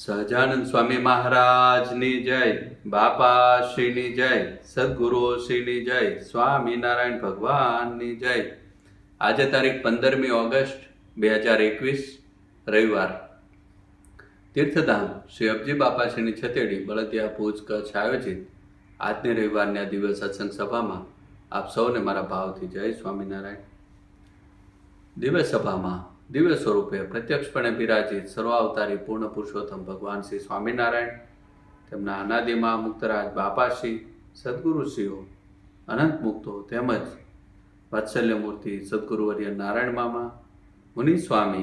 सहजानंद स्वामी महाराज नी जय। बापाशी नी जय। सदगुरु श्री नी जय। स्वामी नारायण भगवान नी जय। आज तारीख 15 ऑगस्ट 2021 रविवार। तीर्थधाम श्री अबजी बापाशी छतेड़ी बलदिया भूज कच्छ आयोजित आज रविवार ने दिव्य सत्संग सभा में आप सौने मारा भाव थी जय स्वामीनारायण। दिव्य सभा में दिव्य स्वरूपे प्रत्यक्षपणे विराजित सर्वावतारी पूर्ण पुरुषोत्तम भगवान श्री स्वामीनारायण तेमना अनादिमा मुक्तराज बापाशी सद्गुरुश्रीओ अनंत मुक्तो तेमज वात्सल्यमूर्ति सद्गुरुवर्य नारायण मामा मुनिस्वामी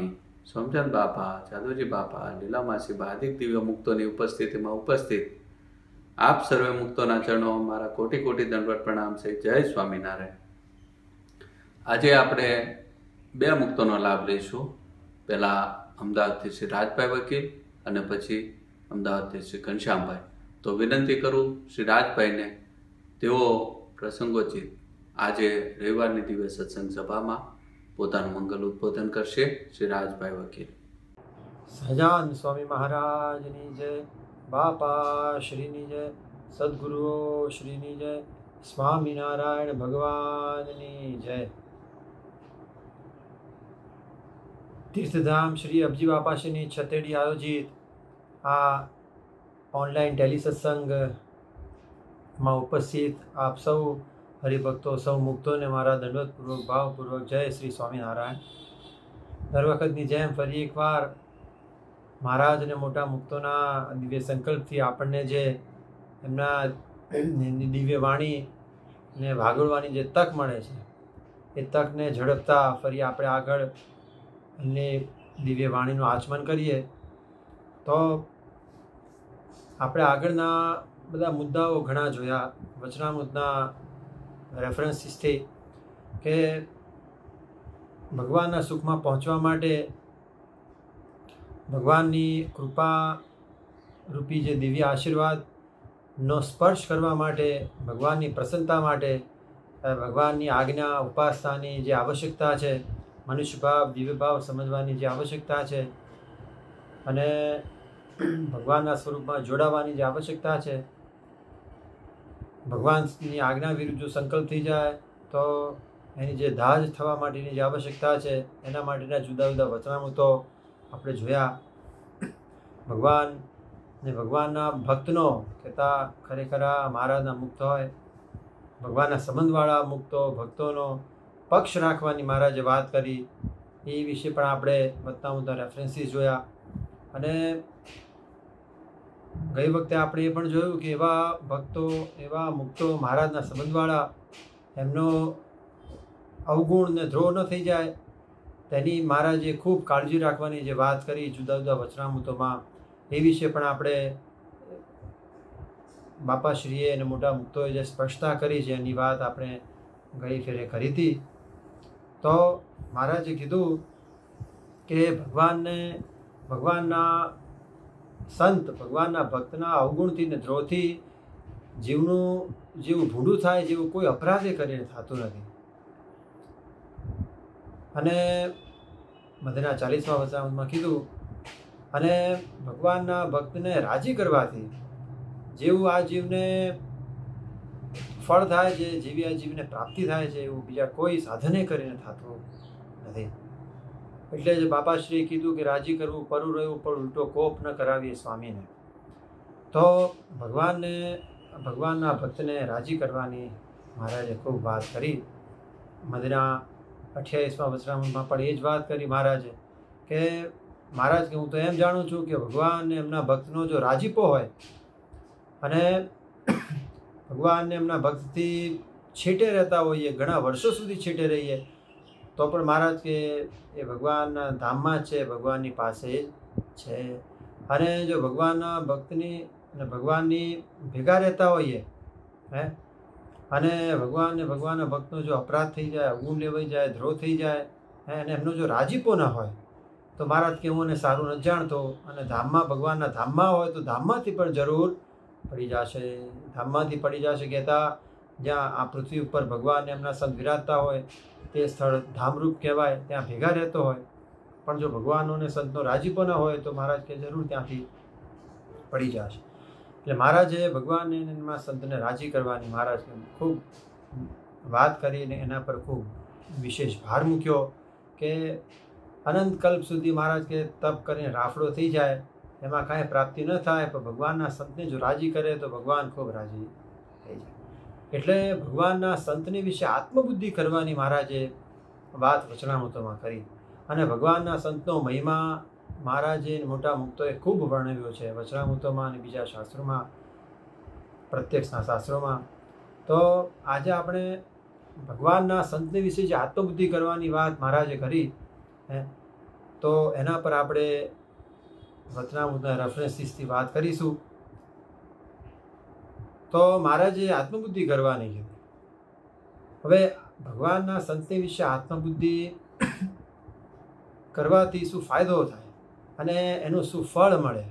समझन बापा जादूजी बापा लीलामासी बाधिक दिव्य मुक्तों की उपस्थिति में उपस्थित आप सर्वे मुक्तों चरणों मारा कोटि कोटि दंडवत प्रणाम से जय स्वामीनारायण। आज आप बे मुक्तों लाभ लीशू। पहला अहमदाबाद श्री राजभा वकील और पीछे अहमदाबाद श्री घनश्याम भाई। तो विनती करूँ श्री राजभा ने प्रसंगोचित आज रविवार दिव्य सत्संग सभा में पोतानु मंगल उद्बोधन करशे श्री राजभा वकील। सहजानंद स्वामी महाराज की जय। बापा श्री नी जय। सद्गुरुओ श्री नी जय। स्वामी नारायण भगवान नी जय। तीर्थधाम श्री अबजी बापाशी छतेड़ी आयोजित आ ऑनलाइन टेली सत्संग में उपस्थित आप सौ हरिभक्तों सौ मुक्तों ने मारा दंडवतपूर्वक भावपूर्वक जय श्री स्वामीनारायण। दर वखतनी जेम फरी एक बार महाराज ने मोटा मुक्तोना दिव्य संकल्प थी आपने जे एमना दिव्य वाणी ने भागळवानी जे तक मळे छे ए तक ने झड़पता फरी आपणे आगळ ने दिव्य वाणीनुं आचमन करीए तो आपणे आगळना बधा मुद्दाओ घणा जोया। वचनामृतना रेफरेंसीस थी के भगवानना सुखमां पहोंचवा माटे भगवाननी कृपा रूपी जे दिव्य आशीर्वाद नो स्पर्श करवा माटे भगवाननी प्रसन्नता माटे भगवाननी आज्ञा उपासनानी जे आवश्यकता छे मनुष्य भाव दिव्य भाव समझवानी जे आवश्यकता छे अने भगवानना स्वरूपमां जोड़ावानी जे आवश्यकता छे। भगवाननी आज्ञा विरुद्ध जो संकल्प थी जाए तो एनी जे धाज थवा माटेनी जे आवश्यकता छे एना माटेना जुदा जुदा वचनामृतो आपणे जोया। भगवान ने भगवानना भक्तनो कहेता खरेखर महाराजना मुक्त होय भगवानना संबंधवाळा मुक्तो भक्तोनो पक्ष राखवानी महाराजे वात करी ए विषे पण आपणे वत्तामुदा रेफरेंसीस जोया। अने गई वखते आपणे ए पण जोयुं के एवा भक्तो एवा मुक्तो महाराजना संबंधवाळा एमनो अवगुण ने द्रोह न थई जाय तेनी महाराजे खूब काळजी राखवानी जे बात करी जुदा जुदा वचनामृतोमां ए विषे पण आपणे बापाश्रीए अने मोटा मुक्तोए जे स्पष्टता करी छे एनी वात आपणे गई फेरे करी थी। तो महाराजे कीधुं के भगवानने भगवानना संत भगवानना भक्तना अवगुणथी ने द्रोहथी जीवनुं जेवुं भूंडुं थाय जेवुं कोई अपराधे करीने थतुं नथी। अने मधना 40वां वचन में कीधुं अने भगवानना भक्त ने राजी करवाथी जेवुं आ जीवने फल थाय छे जेवी आ जीवने प्राप्ति थाय छे एवुं बीजा कोई साधने करीने थातुं नथी। एटले ज बापाश्रीए कीधुं के राजी करवुं परुं रह्युं पण उल्टो कोप न करावीए स्वामीने। तो भगवानने भगवानना भक्तने राजी करवानी महाराजे खूब बात करी। मधना 28वां वचनामृतमां पण ए ज बात करी महाराजे के महाराज के हूँ तो एम जाणु छूँ कि भगवान ने एमना भक्तनो जो राजीपो होय अने भगवान ने एमना भक्तथी छेटे रहता होईए घणा वर्षो सुधी छेटे रहीए तो पण महाराज के ए भगवानना धाममां छे भगवाननी पासे छे अने जो भगवानना भक्तनी अने भगवाननी भेगा रहता होईए हैं अने भगवान ने भगवान भक्तों जो अपराध थी जाए अवगुण लेवाई जाए द्रोह थी जाए है एमनो जो राजीपो न होय तो महाराज के हूँ सारू न जाणतो अने धाम में भगवान धाम में होय तो धाम में जरूर पड़ी जाशे धाम में पड़ी जाशे कहता ज्यां आ पृथ्वी पर भगवान ने एमना संत विराजता होय ते स्थळ धामरूप कहेवाय त्यां भेगा रहतो होय पण जो भगवानों ने संतों राजीपो न होय तो महाराज के जरूर त्यांथी पड़ी जाए। એટલે મહારાજે ભગવાન અને એના સંતને રાજી કરવાની મહારાજને ખૂબ વાત કરીને એના પર ખૂબ વિશેષ ભાર મૂક્યો કે અનંત કલ્પ સુધી મહારાજ કે તપ કરીને રાફડો થઈ જાય એમાં કાંઈ પ્રાપ્તિ ન થાય પણ ભગવાનના સંતને જો રાજી કરે તો ભગવાન ખૂબ રાજી થઈ જાય। એટલે ભગવાનના સંતની વિશે આત્મબુદ્ધિ કરવાની મહારાજે વાત વચનામૃતમાં કરી અને ભગવાનના સંતનો મહિમા महाराजे मोटा मुक्तोए खूब वर्णव्यो छे वचनामृतों में बीजा शास्त्रों में प्रत्यक्षना शास्त्रों में। तो आज आपणे भगवानना संतने विषे जे आत्मबुद्धि करवानी वात महाराजे करी तो एना पर आपणे वचनामृतना रेफरेंसीसथी बात करीशू। तो महाराजे आत्मबुद्धि करवानी छे। हवे भगवानना संतने विषे आत्मबुद्धि करवाथी शुं फायदो थाय अने एनु शुं फल मळे।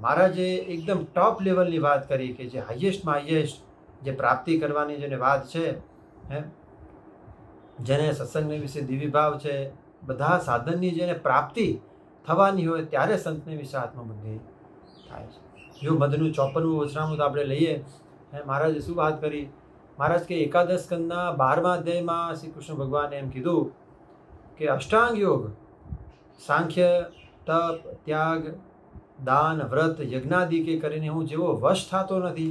महाराजे एकदम टॉप लेवलनी बात करी कि जे हाईएस्ट में हाईएस्ट जे प्राप्ति करवानी जेने वात छे जेने सत्संगने विषे दिव्य भाव छे बधा साधननी जेने प्राप्ति थवानी होय त्यारे संतने विषे आत्मबुद्धि थाय छे। जो मधनु 54मुं वचनामृत आपणे लईए महाराजे शुं बात करी। महाराज के एकादश स्कंदना 12मा अध्यायमां श्री कृष्ण भगवाने एम कीधुं कि अष्टांग योग सांख्य तप त्याग दान व्रत यज्ञादि के करीने हूँ जेवो वश थातो नथी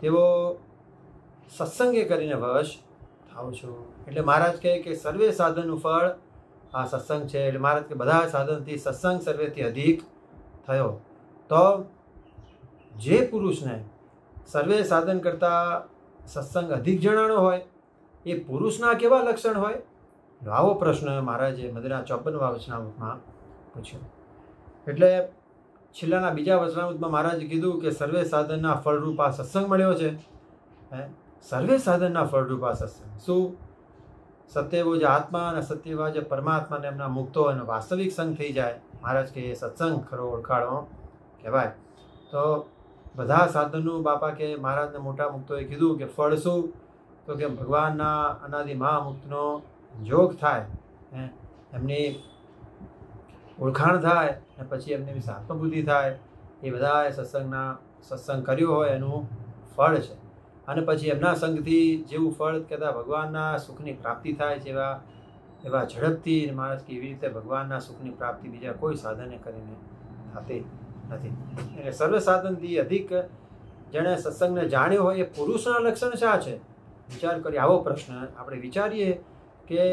तेवो सत्संगे करीने वश थाउं छुं। एटले महाराज कहे कि सर्वे साधननुं फळ आ सत्संग छे। एटले महाराज के बधा साधनथी सत्संग सर्वेथी अधिक थयो। तो जे पुरुषने सर्वे साधन करता सत्संग अधिक जणाणो होय ए पुरुषना केवा लक्षण होय आवो प्रश्न महाराजे मधुरा 54मा वचनामृत में पूछो। एटले छेल्लाना बीजा वचनामृत में महाराजे कीधुं कि सर्वे साधनना फलरूप आ सत्संग मळ्यो छे। सर्वे साधनना फलरूप आ सत्संग शुं सत्यवो ज आत्मा अने सत्यवा ज परमात्मा ने एमना मुक्तो अने वास्तविक संग थई जाय। महाराज के सत्संग खरो ओळखाणो कहेवाय। तो बधा साधनों बापा के महाराज ने मोटा मुक्तोए कीधुं कि फल शुं तो कि भगवानना अनादि महामुक्तनो जोग थाय एमनी ओळखाण थाय अने पछी एमनी विषे आत्मबुद्धि थाय ए बधाए सत्संगना सत्संग कर्यो होय एनुं फळ छे। अने पछी एमना संगथी जेवुं फळ कदा भगवानना सुखनी प्राप्ति थाय जेवा एवा झड़पथी माणस केवी रीते भगवानना सुखनी प्राप्ति बीजा कोई साधने करीने थाती नथी। एटले सर्व साधनथी अधिक जेणे सत्संगने जाण्यो होय ए पुरुषना लक्षण शा छे विचार करीए। आवो प्रश्न आपणे विचारीए के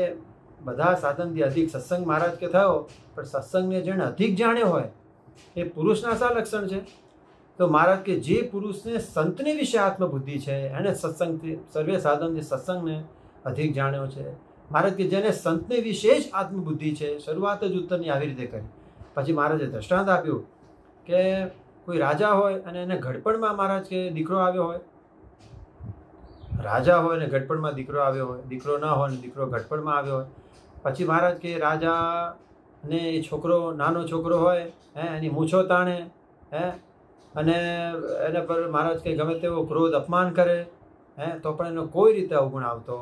बधा साधन थी अधिक सत्संग महाराज के थयो पर सत्संग ने जण अधिक जाण्यो होय ए पुरुषना शा लक्षण छे। तो महाराज के जे पुरुष ने संतनी विषे आत्मबुद्धि छे एने सत्संग सर्वे साधन थी सत्संग ने अधिक जाण्यो छे। महाराज के जेने संतने विशेष आत्मबुद्धि छे शरूआत ज उत्तरनी आवी रीते करी। पछी महाराजे दृष्टांत आप्यो के कोई राजा होय अने एने घडपणमां महाराज के दीकरो आव्यो होय। राजा होय ने घटपण में दीकरो आव्यो होय दीकरो न होय ने दीकरो घटपण में आव्यो होय। पछी महाराज के राजा ने छोकरो नानो छोकरो होय एनी मूछो ताणे अने एना पर महाराज के गमे तेवो क्रोध अपमान करे तो पण एनो कोई रीते अवगुण आवतो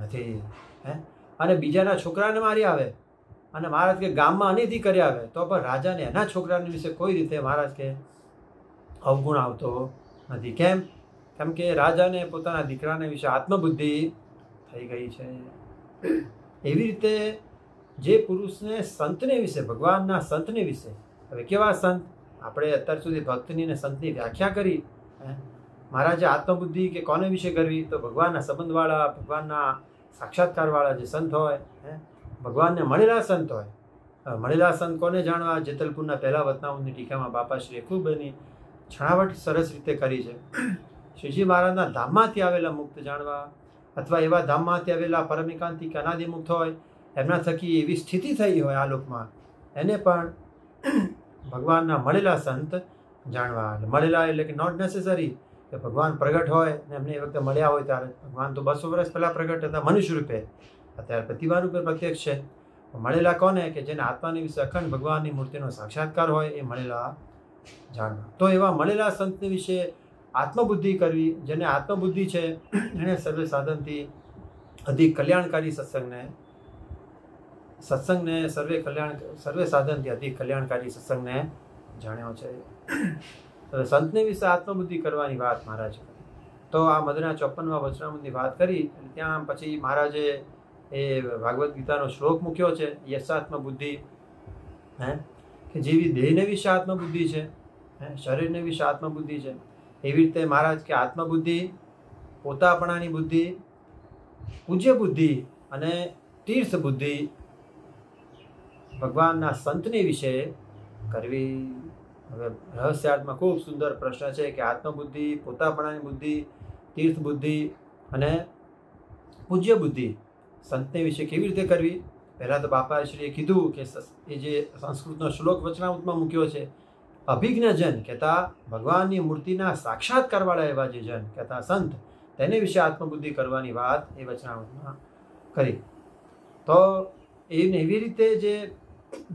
नथी अने बीजाना छोकराने मारी आवे अने महाराज के गाम में अनिति करी आवे तो पण राजा ने एना छोकराने विषे कोई रीते महाराज के अवगुण आवतो नथी। केम केम के राजा ने पोताना दीकराने विषे आत्मबुद्धि थई गई छे। एवी रीते जे पुरुष ने संतने विषे भगवानना संतने विषे हवे केवा संत आपणे अत्यार सुधी भक्तनी ने संतनी व्याख्या करी। महाराजे आत्मबुद्धि के कोने विषे करवी तो भगवानना संबंधवाळा भगवानना साक्षात्कारवाळा जे संत होय भगवानने मळेला संत होय। मळेला संत कोने जाणवा जेतलपुरना पहला वचनामृतनी टीकामां बापाश्रीए खूब एनी छणावट सरस रीते करी छे। श्रीजी महाराजना धाममांथी आवेला मुक्त जाणवा अथवा एवा धाममांथी आवेला परम एकांतिक अनादिमुक्त होय एमना थकी एवी स्थिति थई होय आ लोकमां एने पण भगवानना मळेला संत जाणवा। मळेला एटले के नॉट नेसेसरी के भगवान प्रगट होय ने एमने ए वखते मळ्या होय त्यारे भगवान तो 200 वर्ष पहला प्रगट हता मनुष्य रूपे अत्यारे प्रतिभा रूपे प्रत्यक्ष छे। मळेला कोने के जेने आत्मानी विषे अखंड भगवाननी मूर्तिनो साक्षात्कार होय ए मळेला जाणवा। तो एवा मळेला संतनी विषे आत्मबुद्धि करवी जेने आत्मबुद्धि छे एने सर्व साधन थी अधिक कल्याणकारी सत्संग ने सर्वे साधन थी अधिक कल्याणकारी सत्संग ने जाण्यो छे। સંતની વિશે આત્મબુદ્ધિ કરવાની વાત મહારાજ કરી। તો આ મદના 54મા વચનામૃતની વાત કરી ત્યાં પછી મહારાજે એ ભાગવત ગીતાનો શ્લોક મૂક્યો છે યશાત્મ બુદ્ધિ હે કે જેવી દેહને વિશે આત્મબુદ્ધિ છે હે શરીરને વિશે આત્મબુદ્ધિ છે એવી રીતે મહારાજ કે આત્મબુદ્ધિ પોતાપણાની બુદ્ધિ પૂજ્ય બુદ્ધિ અને तीर्थ बुद्धि भगवान ना संतनी विषय करवी। रहस्यार्थ में खूब सुंदर प्रश्न है कि आत्मबुद्धि पोतापणानी बुद्धि तीर्थ बुद्धि अने पूज्य बुद्धि संतने विषय केवी रीते करवी। पहला तो बापाश्रीए कीधु के ये संस्कृतनो श्लोक वचनामृत में मूक्यो छे अभिज्ञजन कहता भगवान की मूर्तिना साक्षात्कारवाळा एवा जे जन कहता संत तेने विषय आत्मबुद्धि करवानी वात ए वचनामृत में करी। तो एवी रीते जे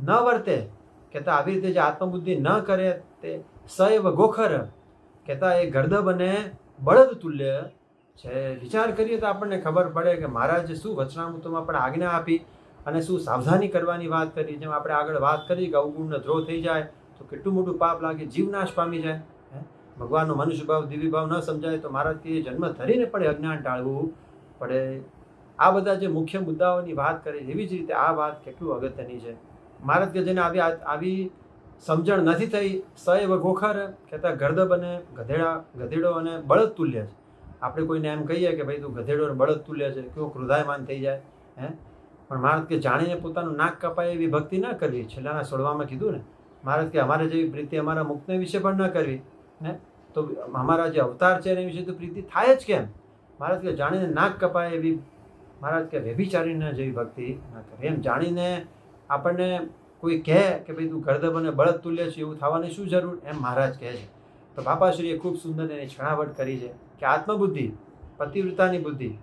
न वर्ते कहता आवी रीते जे आत्मबुद्धि न करे ते सैव गोखर कहता ए गर्द बने बड़द तुल्य छे। विचार करिए तो आपने खबर पड़े कि महाराजे शू वचनामृत में पण आज्ञा आपी अने शू सावधानी करवानी वात करी। जेम आपणे आगळ वात करी कि अवगुणनो द्रोह थई जाए तो केटलुं मोटुं पाप लागे जीवनाश पामी जाए भगवाननो मनुष्य भाव दिव्य भाव न समजाय तो महाराज के जन्म धरीने पड़े अज्ञान टाळवुं पड़े। आ बधा जे मुख्य मुद्दाओनी वात करे एवी ज रीते आ वात केटली अगत्यनी छे। महाराज के जेने आवी आवी समजण नथी थई सैव गोखर कहता गर्द बने गधेड़ो अने बळद तुल्य छे। आपणे कोईने एम कहीए कि भाई तू गधेड़ो अने बळद तुल्य छे केवो क्रोधायमान थई जाय हे। पण महाराज के जाणीने पोतानुं नाक कपाय एवी भक्ति न करवी। छेल्लाना 16मां कीधुं ने महाराज के अमारे जेवी प्रीति अमारा मुक्तने विषे पण न करवी ने तो अमारा जे अवतार छे एनी विषे तो प्रीति थाय ज केम। महाराज के जाणीने नाक कपाय एवी महाराज के व्यभिचारी जी भक्ति न करे। एम जाने आपने कोई कहे कि भाई तू गर्दब ने बळद तुल्य छे एवं थावानी शू जरूर एम महाराज कहे। तो बापाश्रीए खूब सुंदर एनी छणावट करी है कि आत्मबुद्धि पतिव्रतानी बुद्धि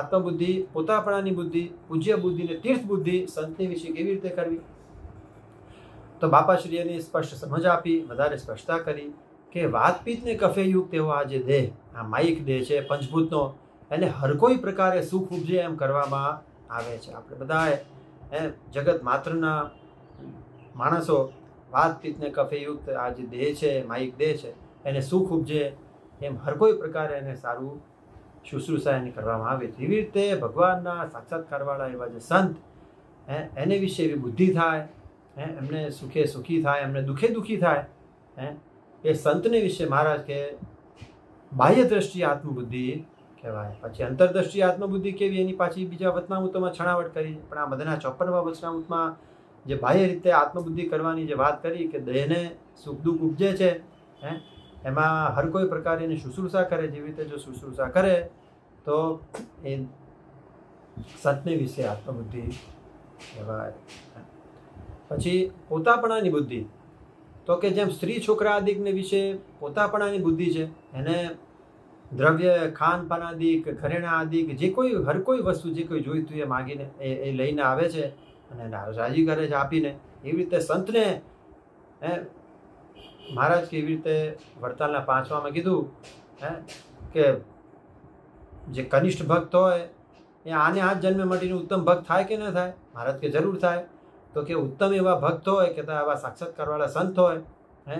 आत्मबुद्धि पोतापणानी बुद्धि पूज्य बुद्धि ने तीर्थ बुद्धि संतनी विषे केवी रीते करवी। तो बापाश्रीए ने स्पष्ट समझ आपी वधारे स्पष्टता करी कि वातपीत ने कफेयुक्त एवो आ जे देह आ माईक देह छे पंचभूतनो एने हर कोई प्रकारे सुख उपजे एम करवामां आवे छे। आपणे बधाए जगत मात्रना माणसो वातपीतने कफेयुक्त आ जे देह छे माईक देह छे एने सुख उपजे एम हर कोई प्रकारे एने सारू शुश्रूषा एनी करवामां आवे छे। एवी रीते भगवानना साक्षात्कारवाळा एवा जे संत एने विषे एवी बुद्धि थाय एमने सुखे सुखी थाय एमने दुखे दुखी थाय ए संतने विषे महाराज के बाह्य दृष्टि आत्मबुद्धि कहवाय। पछी अंतरदृष्टि आत्मबुद्धि केवी एनी पाछी बीजा वचनामृतों छणावट करी। पण आ बधाना 54मा वचनामृतमां जे बाह्य रीते आत्मबुद्धि करवानी जे वात करी के देहने सुख दुख उपजे छे हे एमां हर कोई प्रकारनी शुश्रूषा करे जेवी रीते जो शुश्रूषा करे तो ए संतने विषे आत्मबुद्धि कहवाय। पछी पोतापणानी बुद्धि तो के जेम स्त्री छोकरा आदिने विषे पोतापणानी बुद्धि छे एने द्रव्य खानपान आदि घरेणा आदि जे कोई हर कोई वस्तु जे कोई जोईतुं ए मागीने ए लईने आवे छे अने राजी करे छे आपीने। एवी रीते संतने महाराज केवी रीते वर्तालना 5मां कीधुं हे के जे कनिष्ठ भक्त होय ए आने आ जन्मे माटीने उत्तम भक्त थाय के न थाय महाराज के जरूर थाय। तो के उत्तम एवा भक्त होय के आवा साक्षात्कारवाळा संत होय हे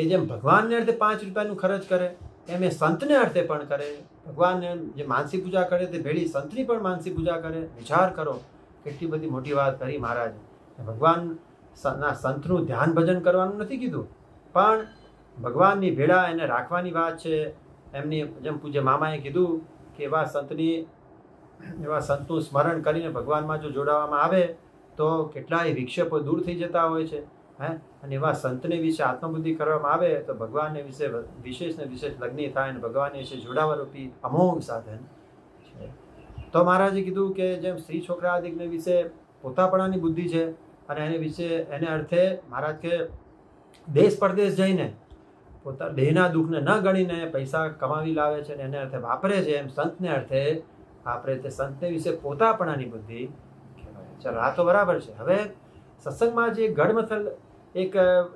ए जेम भगवानने अर्थे 5 रूपियानुं खर्च करे एम ए संतने अर्थे पण करे। भगवान ने जे मानसी पूजा करे ते भेड़ी संतनी पण मानसी पूजा करे। विचार करो केटली बधी मोटी वात करी महाराज। भगवान ना संतनु ध्यान भजन करवानुं नथी कीधुं पण भगवाननी भेड़ा एने राखवानी वात छे। एमनी जेम पूज्य मामाए कीधुं के एवा संतनी एवा संतनु स्मरण करीने भगवानमां जो जोडावामां आवे तो केटलाय विक्षेपो दूर थई जता होय छे हैं अने एवा संतने विषे आत्मबुद्धि करवामां आवे तो भगवान ने विषे विशेष ने विशेष लग्नी थाय अने भगवान विषे जोड़ावा रूपी अमोघ साधन छे। तो महाराजे कीधुं के जेम स्त्री छोकरा आदिने विषे पोतापणानी बुद्धि छे अने एने विषे एने अर्थे महाराज के देश परदेश जईने पोता देहना दुखने न गणीने पैसा कमावी लावे छे अने अर्थे वापरे छे एम संतने अर्थे वापरे ते संतने विषे पोतापणानी बुद्धि कहेवाय। चलो आ तो बराबर छे। हवे सत्संग में जो गढ़मथल एक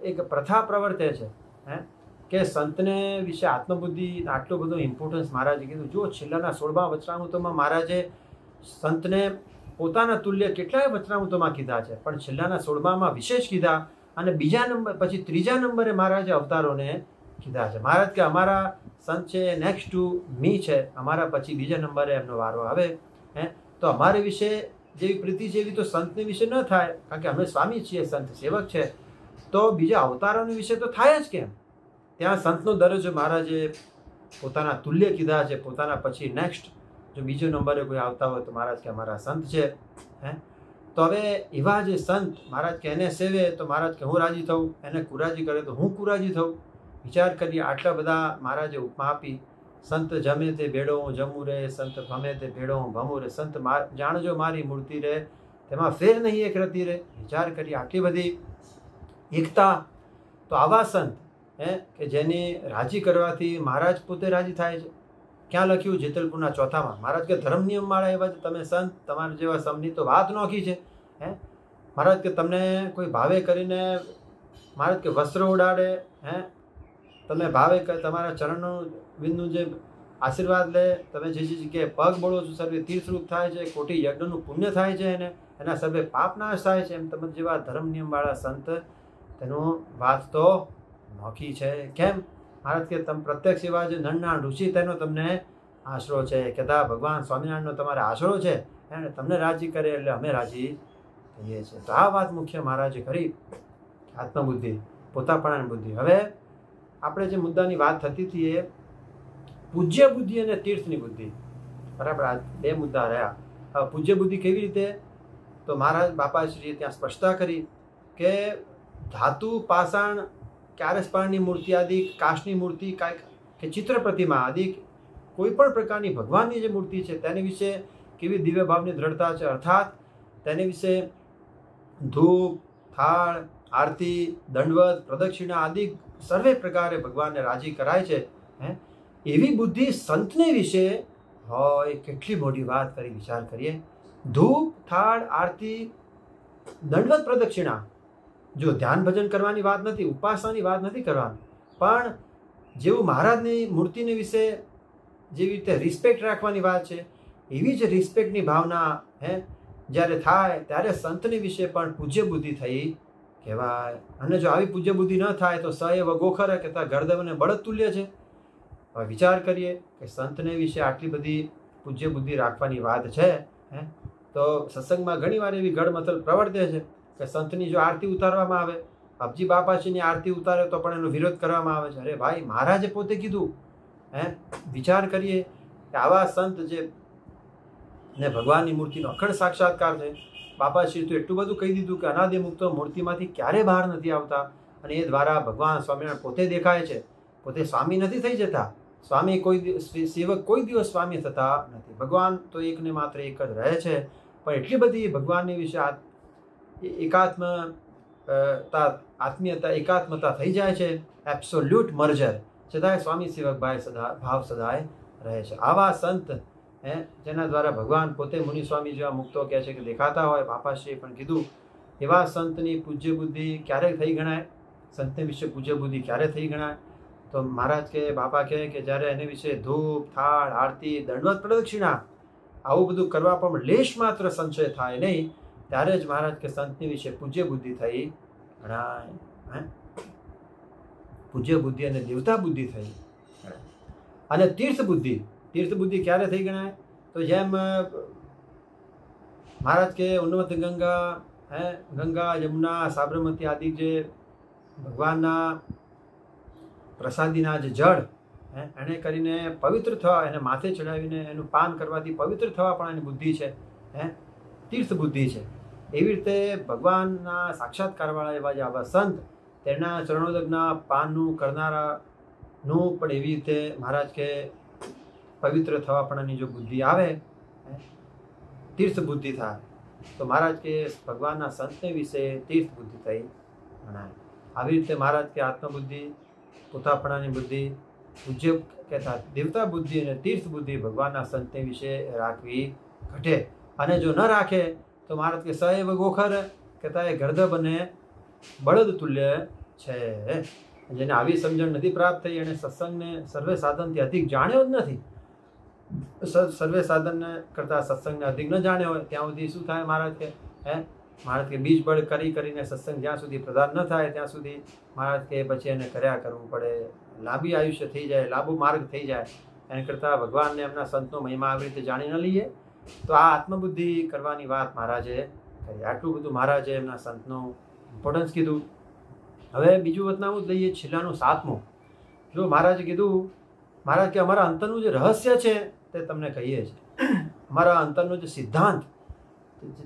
एक प्रथा प्रवर्ते है कि संतने विषे आत्मबुद्धि आटलो बधो इम्पोर्टन्स महाराजे कीधुं। जो छेल्लाना 16मा वचनामृतोमां महाराजे संतने पोताना तुल्य केटलाय वचनामृतोमां कीधा छे पण छेल्लाना 16मां विशेष कीधा अने बीजा नंबर पछी त्रीजा नंबरे महाराजे अवतारोने कीधा छे। महाराज के अमारा संत छे, नेक्स्ट टू मी छे, अमारा पछी बीजा नंबरे एमनो वारो आवे। हैं तो अमारे विषे जेवी प्रीति जेवी तो संतने विषे न थाय, कारण के अमे स्वामी छीए, संत सेवक छे। तो बीजा अवतारोने विषे तो थाय ज केम, त्यां संतनो दरजो महाराजे पोताना तुल्य कीधा छे। पोताना पछी नेक्स्ट जो बीजो नंबरे कोई आवता हो तो महाराज के अमारा संत छे। हैं तो हवे एवा जे संत महाराज के एने सेवे तो महाराज के हूँ राजी थऊँ, एने कुराजी करे तो हूँ कुराजी थऊँ। विचार करिए, आटला बधा महाराजे उपमा आपी। संत जमे ते भेड़ो हूँ जमू रहे, संत भमे ते भेड़ो हूँ भमू रहे, संत जाणजो मारी मूर्ति रहे, तेमां फेर नहीं एक रती रहे। विचार करिए, आटली बधी एकता। तो आवा संत हैं कि जेने राजी करवाथी महाराज पोते राजी थाय छे। क्या लख्यु जेतलपुरना चौथा में महाराज के धर्म नियम माळा एवा तमे संत तमारा जेवा समनी तो बात नोखी छे। हैं महाराज के तमने कोई भावे करीने महाराज के वस्त्र उड़ाड़े, हैं तमे भावे तमारा चरणनो बिंदु जे आशीर्वाद ले, तमे जे जगह पग बोलो छो सर्वे तीर्थरूप थाय छे, कोटी यज्ञनु पुण्य थाय छे, अने एना सर्वे पाप नाश थाय छे। एम तमे जेवा धर्म नियम वाळा संत तेनो वात तो नोखी छे। केम महाराज के तम प्रत्यक्ष सेवा जो नन्ना रुचि तेनो तमने आसरो है, कदा भगवान स्वामीनारायण तमारे आसरो है, तमने राजी करे एटले अमे राजी थईए छे। तो आ बात मुख्य महाराजे करी, आत्मबुद्धि, पोतापणानी बुद्धि। हवे आपणे जे मुद्दानी वात थती हती ए पूज्य बुद्धि अने तीर्थनी बुद्धि, बराबर आ बे मुद्दा रह्या। हवे पूज्य बुद्धि केवी रीते तो महाराज बापाश्रीए त्यां स्पष्टता करी के धातु पाषाण के आरसपाणनी मूर्ति आदि, काशनी मूर्ति के चित्र प्रतिमा आदि कोईपण प्रकार की भगवान की जो मूर्ति है तेने विषे केवी दिव्य भाव की दृढ़ता है। अर्थात तेने विषे धूप, थाळ, आरती, दंडवत, प्रदक्षिणा आदि सर्वे प्रकारे भगवान ने राजी कराय छे। हैं एवी बुद्धि संतने विषे होय केटली मोटी बात करी। विचार करिए, धूप, थाळ, आरती, दंडवत, प्रदक्षिणा जो ध्यान भजन करवानी बात नहीं, उपासनानी बात नहीं करवानी, पण जेवू महाराजनी मूर्तिने विषे जेवी रीते रिस्पेक्ट राखवानी बात है, एवी ज रिस्पेक्टनी भावना है ज्यारे थाय त्यारे संतनी विषे पण पूज्य बुद्धि थई कहेवाय। अने जो आवी पूज्य बुद्धि न थाय तो सएव गोखर कहेता गर्दवने बळद तुल्य छे। हवे विचार करिए कि संतने विषे आटली बधी पूज्य बुद्धि राखवानी बात छे। हैं तो सत्संगमां घणीवार एवी गड़मथल प्रवर्ते छे के संतनी जो आरती उतारवामां आवे, अबजी बापाशीनी आरती उतारे तो पण एनो विरोध करवामां आवे छे। अरे भाई महाराजे पोते कीधुं। हैं विचार करिए कि आवा संत जे ने भगवाननी मूर्तिनो अखंड साक्षात्कार छे। बापाशी तो एटलुं बधुं कही दीधुं के अनादिमुक्त मूर्तिमांथी क्यारे बहार नथी आवता, अने ए द्वारा भगवान स्वामीनारायण पोते देखाय छे, पोते स्वामी नथी थई जता। स्वामी कोई सेवक कोई दिवस स्वामी थता नथी, भगवान तो एक ने मात्र एक ज रहे छे। पण एटली बधी भगवाननी विषे आत्मीयता एकात्मता थी जाए, एब्सोल्यूट मर्जर, छतांय स्वामी सेवक भाई सदा भाव सदाए रहे। आवा संत हैं जेना द्वारा भगवान पोते मुनिस्वामी जेवा मुक्तो कहे छे के देखाता होय। बापाश्रीए पण कीधुं एवा संतनी पूज्य बुद्धि क्यारे थई गणाय, संतने विषे पूज्य बुद्धि क्यारे थई गणाय? तो महाराज के बापा कहे के ज्यारे एने विषे धूप, थाळ, आरती, दंडवत, प्रदक्षिणा आवुं बधुं करवा पण लेश मात्र संशय थाय नहीं, त्यारे ज महाराज के संतनी विषे पूज्य बुद्धि थई गणाय। पूज्य बुद्धि अने देवता बुद्धि थई गणाय। अने तीर्थ बुद्धि, तीर्थ बुद्धि क्यारे थई गणाय? तो जेम महाराज के उन्मत्त गंगा, हैं गंगा, यमुना, साबरमती आदि जे भगवानना प्रसादीना जे जळ, हैं एने करीने पवित्र थवा, एने माथे चढ़ावीने एनुं पान करवाथी पवित्र थवा पण एनी बुद्धि छे। हैं तीर्थ बुद्धि छे। एवी रीते भगवानना साक्षात्कारवाळा एवा जे आवा संत तेना चरणोदकना पाननु करनारानु पण एवी रीते महाराज के पवित्र थवापणानी जो बुद्धि आवे तीर्थ बुद्धि थाय। तो महाराज के भगवानना संतने विषे तीर्थ बुद्धि थई गणाय। आवी रीते महाराज के आत्मबुद्धि, पोतापणानी बुद्धि, पूज्य कहेता देवता बुद्धि अने तीर्थ बुद्धि भगवानना संतने विषे राखवी घटे। अने जो न राखे तो महाराज के सएव गोखर कहता है गर्दब बने बड़द तुल्य है। जेने आवी समझण नहीं प्राप्त थी, एने सत्संग ने सर्वे साधन थी अधिक जाण्यो ज नथी, सर्वे साधन करता सत्संग ने अधिक न जाण्यो होय त्यां सुधी शुं थाय महाराज के? हैं महाराज के बीज बड़ करी करीने सत्संग ज्यां सुधी प्रदान न थाय त्यां सुधी महाराज के पछी एने कर्या करवू पड़े। लांबी आयुष्य थी जाए, लांबो मार्ग थी जाए एना करता भगवान ने एमना संतों महिमा आवी रीते जाणी न लीए। तो आ आत्मबुद्धि करवानी वात महाराजे करी। आटलू बधुं महाराजे एमना संतनो इम्पोर्टन्स कीधुं। हवे बीजुं वचनामृत लईए, छेल्लानुं सातमुं। जो महाराजे कीधुं, महाराज के अमरा अंतरनुं जे रहस्य छे ते तमने कहीए छे, अमरा अंतरनुं जे सिद्धांत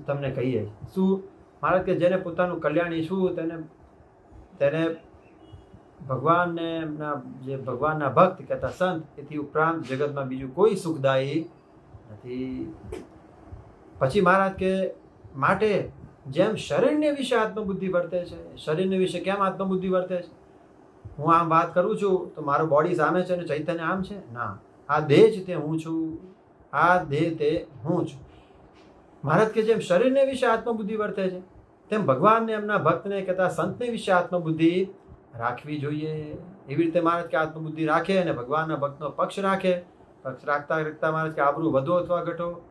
तमने कहीए छे। शुं महाराज के जेने पोतानुं कल्याण ईशू तेने तेने भगवान ने एमना जे भगवानना भक्त कहेता संत एथी उपरांत जगत में बीजुं कोई सुखदायी नथी। पछी महाराज के माटे जेम शरीर ने विषे आत्मबुद्धि वर्ते छे, शरीर ने विषे केम आत्मबुद्धि वर्ते छे? हूँ आम बात करूँ छूँ तो मारो बॉडी सामे छे ने चैतन्य आम छे ना, आ देह ज ते हूँ छूँ, आ देह ते हूँ छूँ। महाराज के जेम शरीर ने विषे आत्मबुद्धि वर्ते छे तेम भगवान ने एमना भक्त ने कहेता संत ने विषे आत्मबुद्धि राखवी जोईए। एवी रीते महाराज के आत्मबुद्धि राखे अने भगवानना भक्तनो पक्ष राखे। पक्ष राखता राखता महाराज के आबरू वधो अथवा घटो,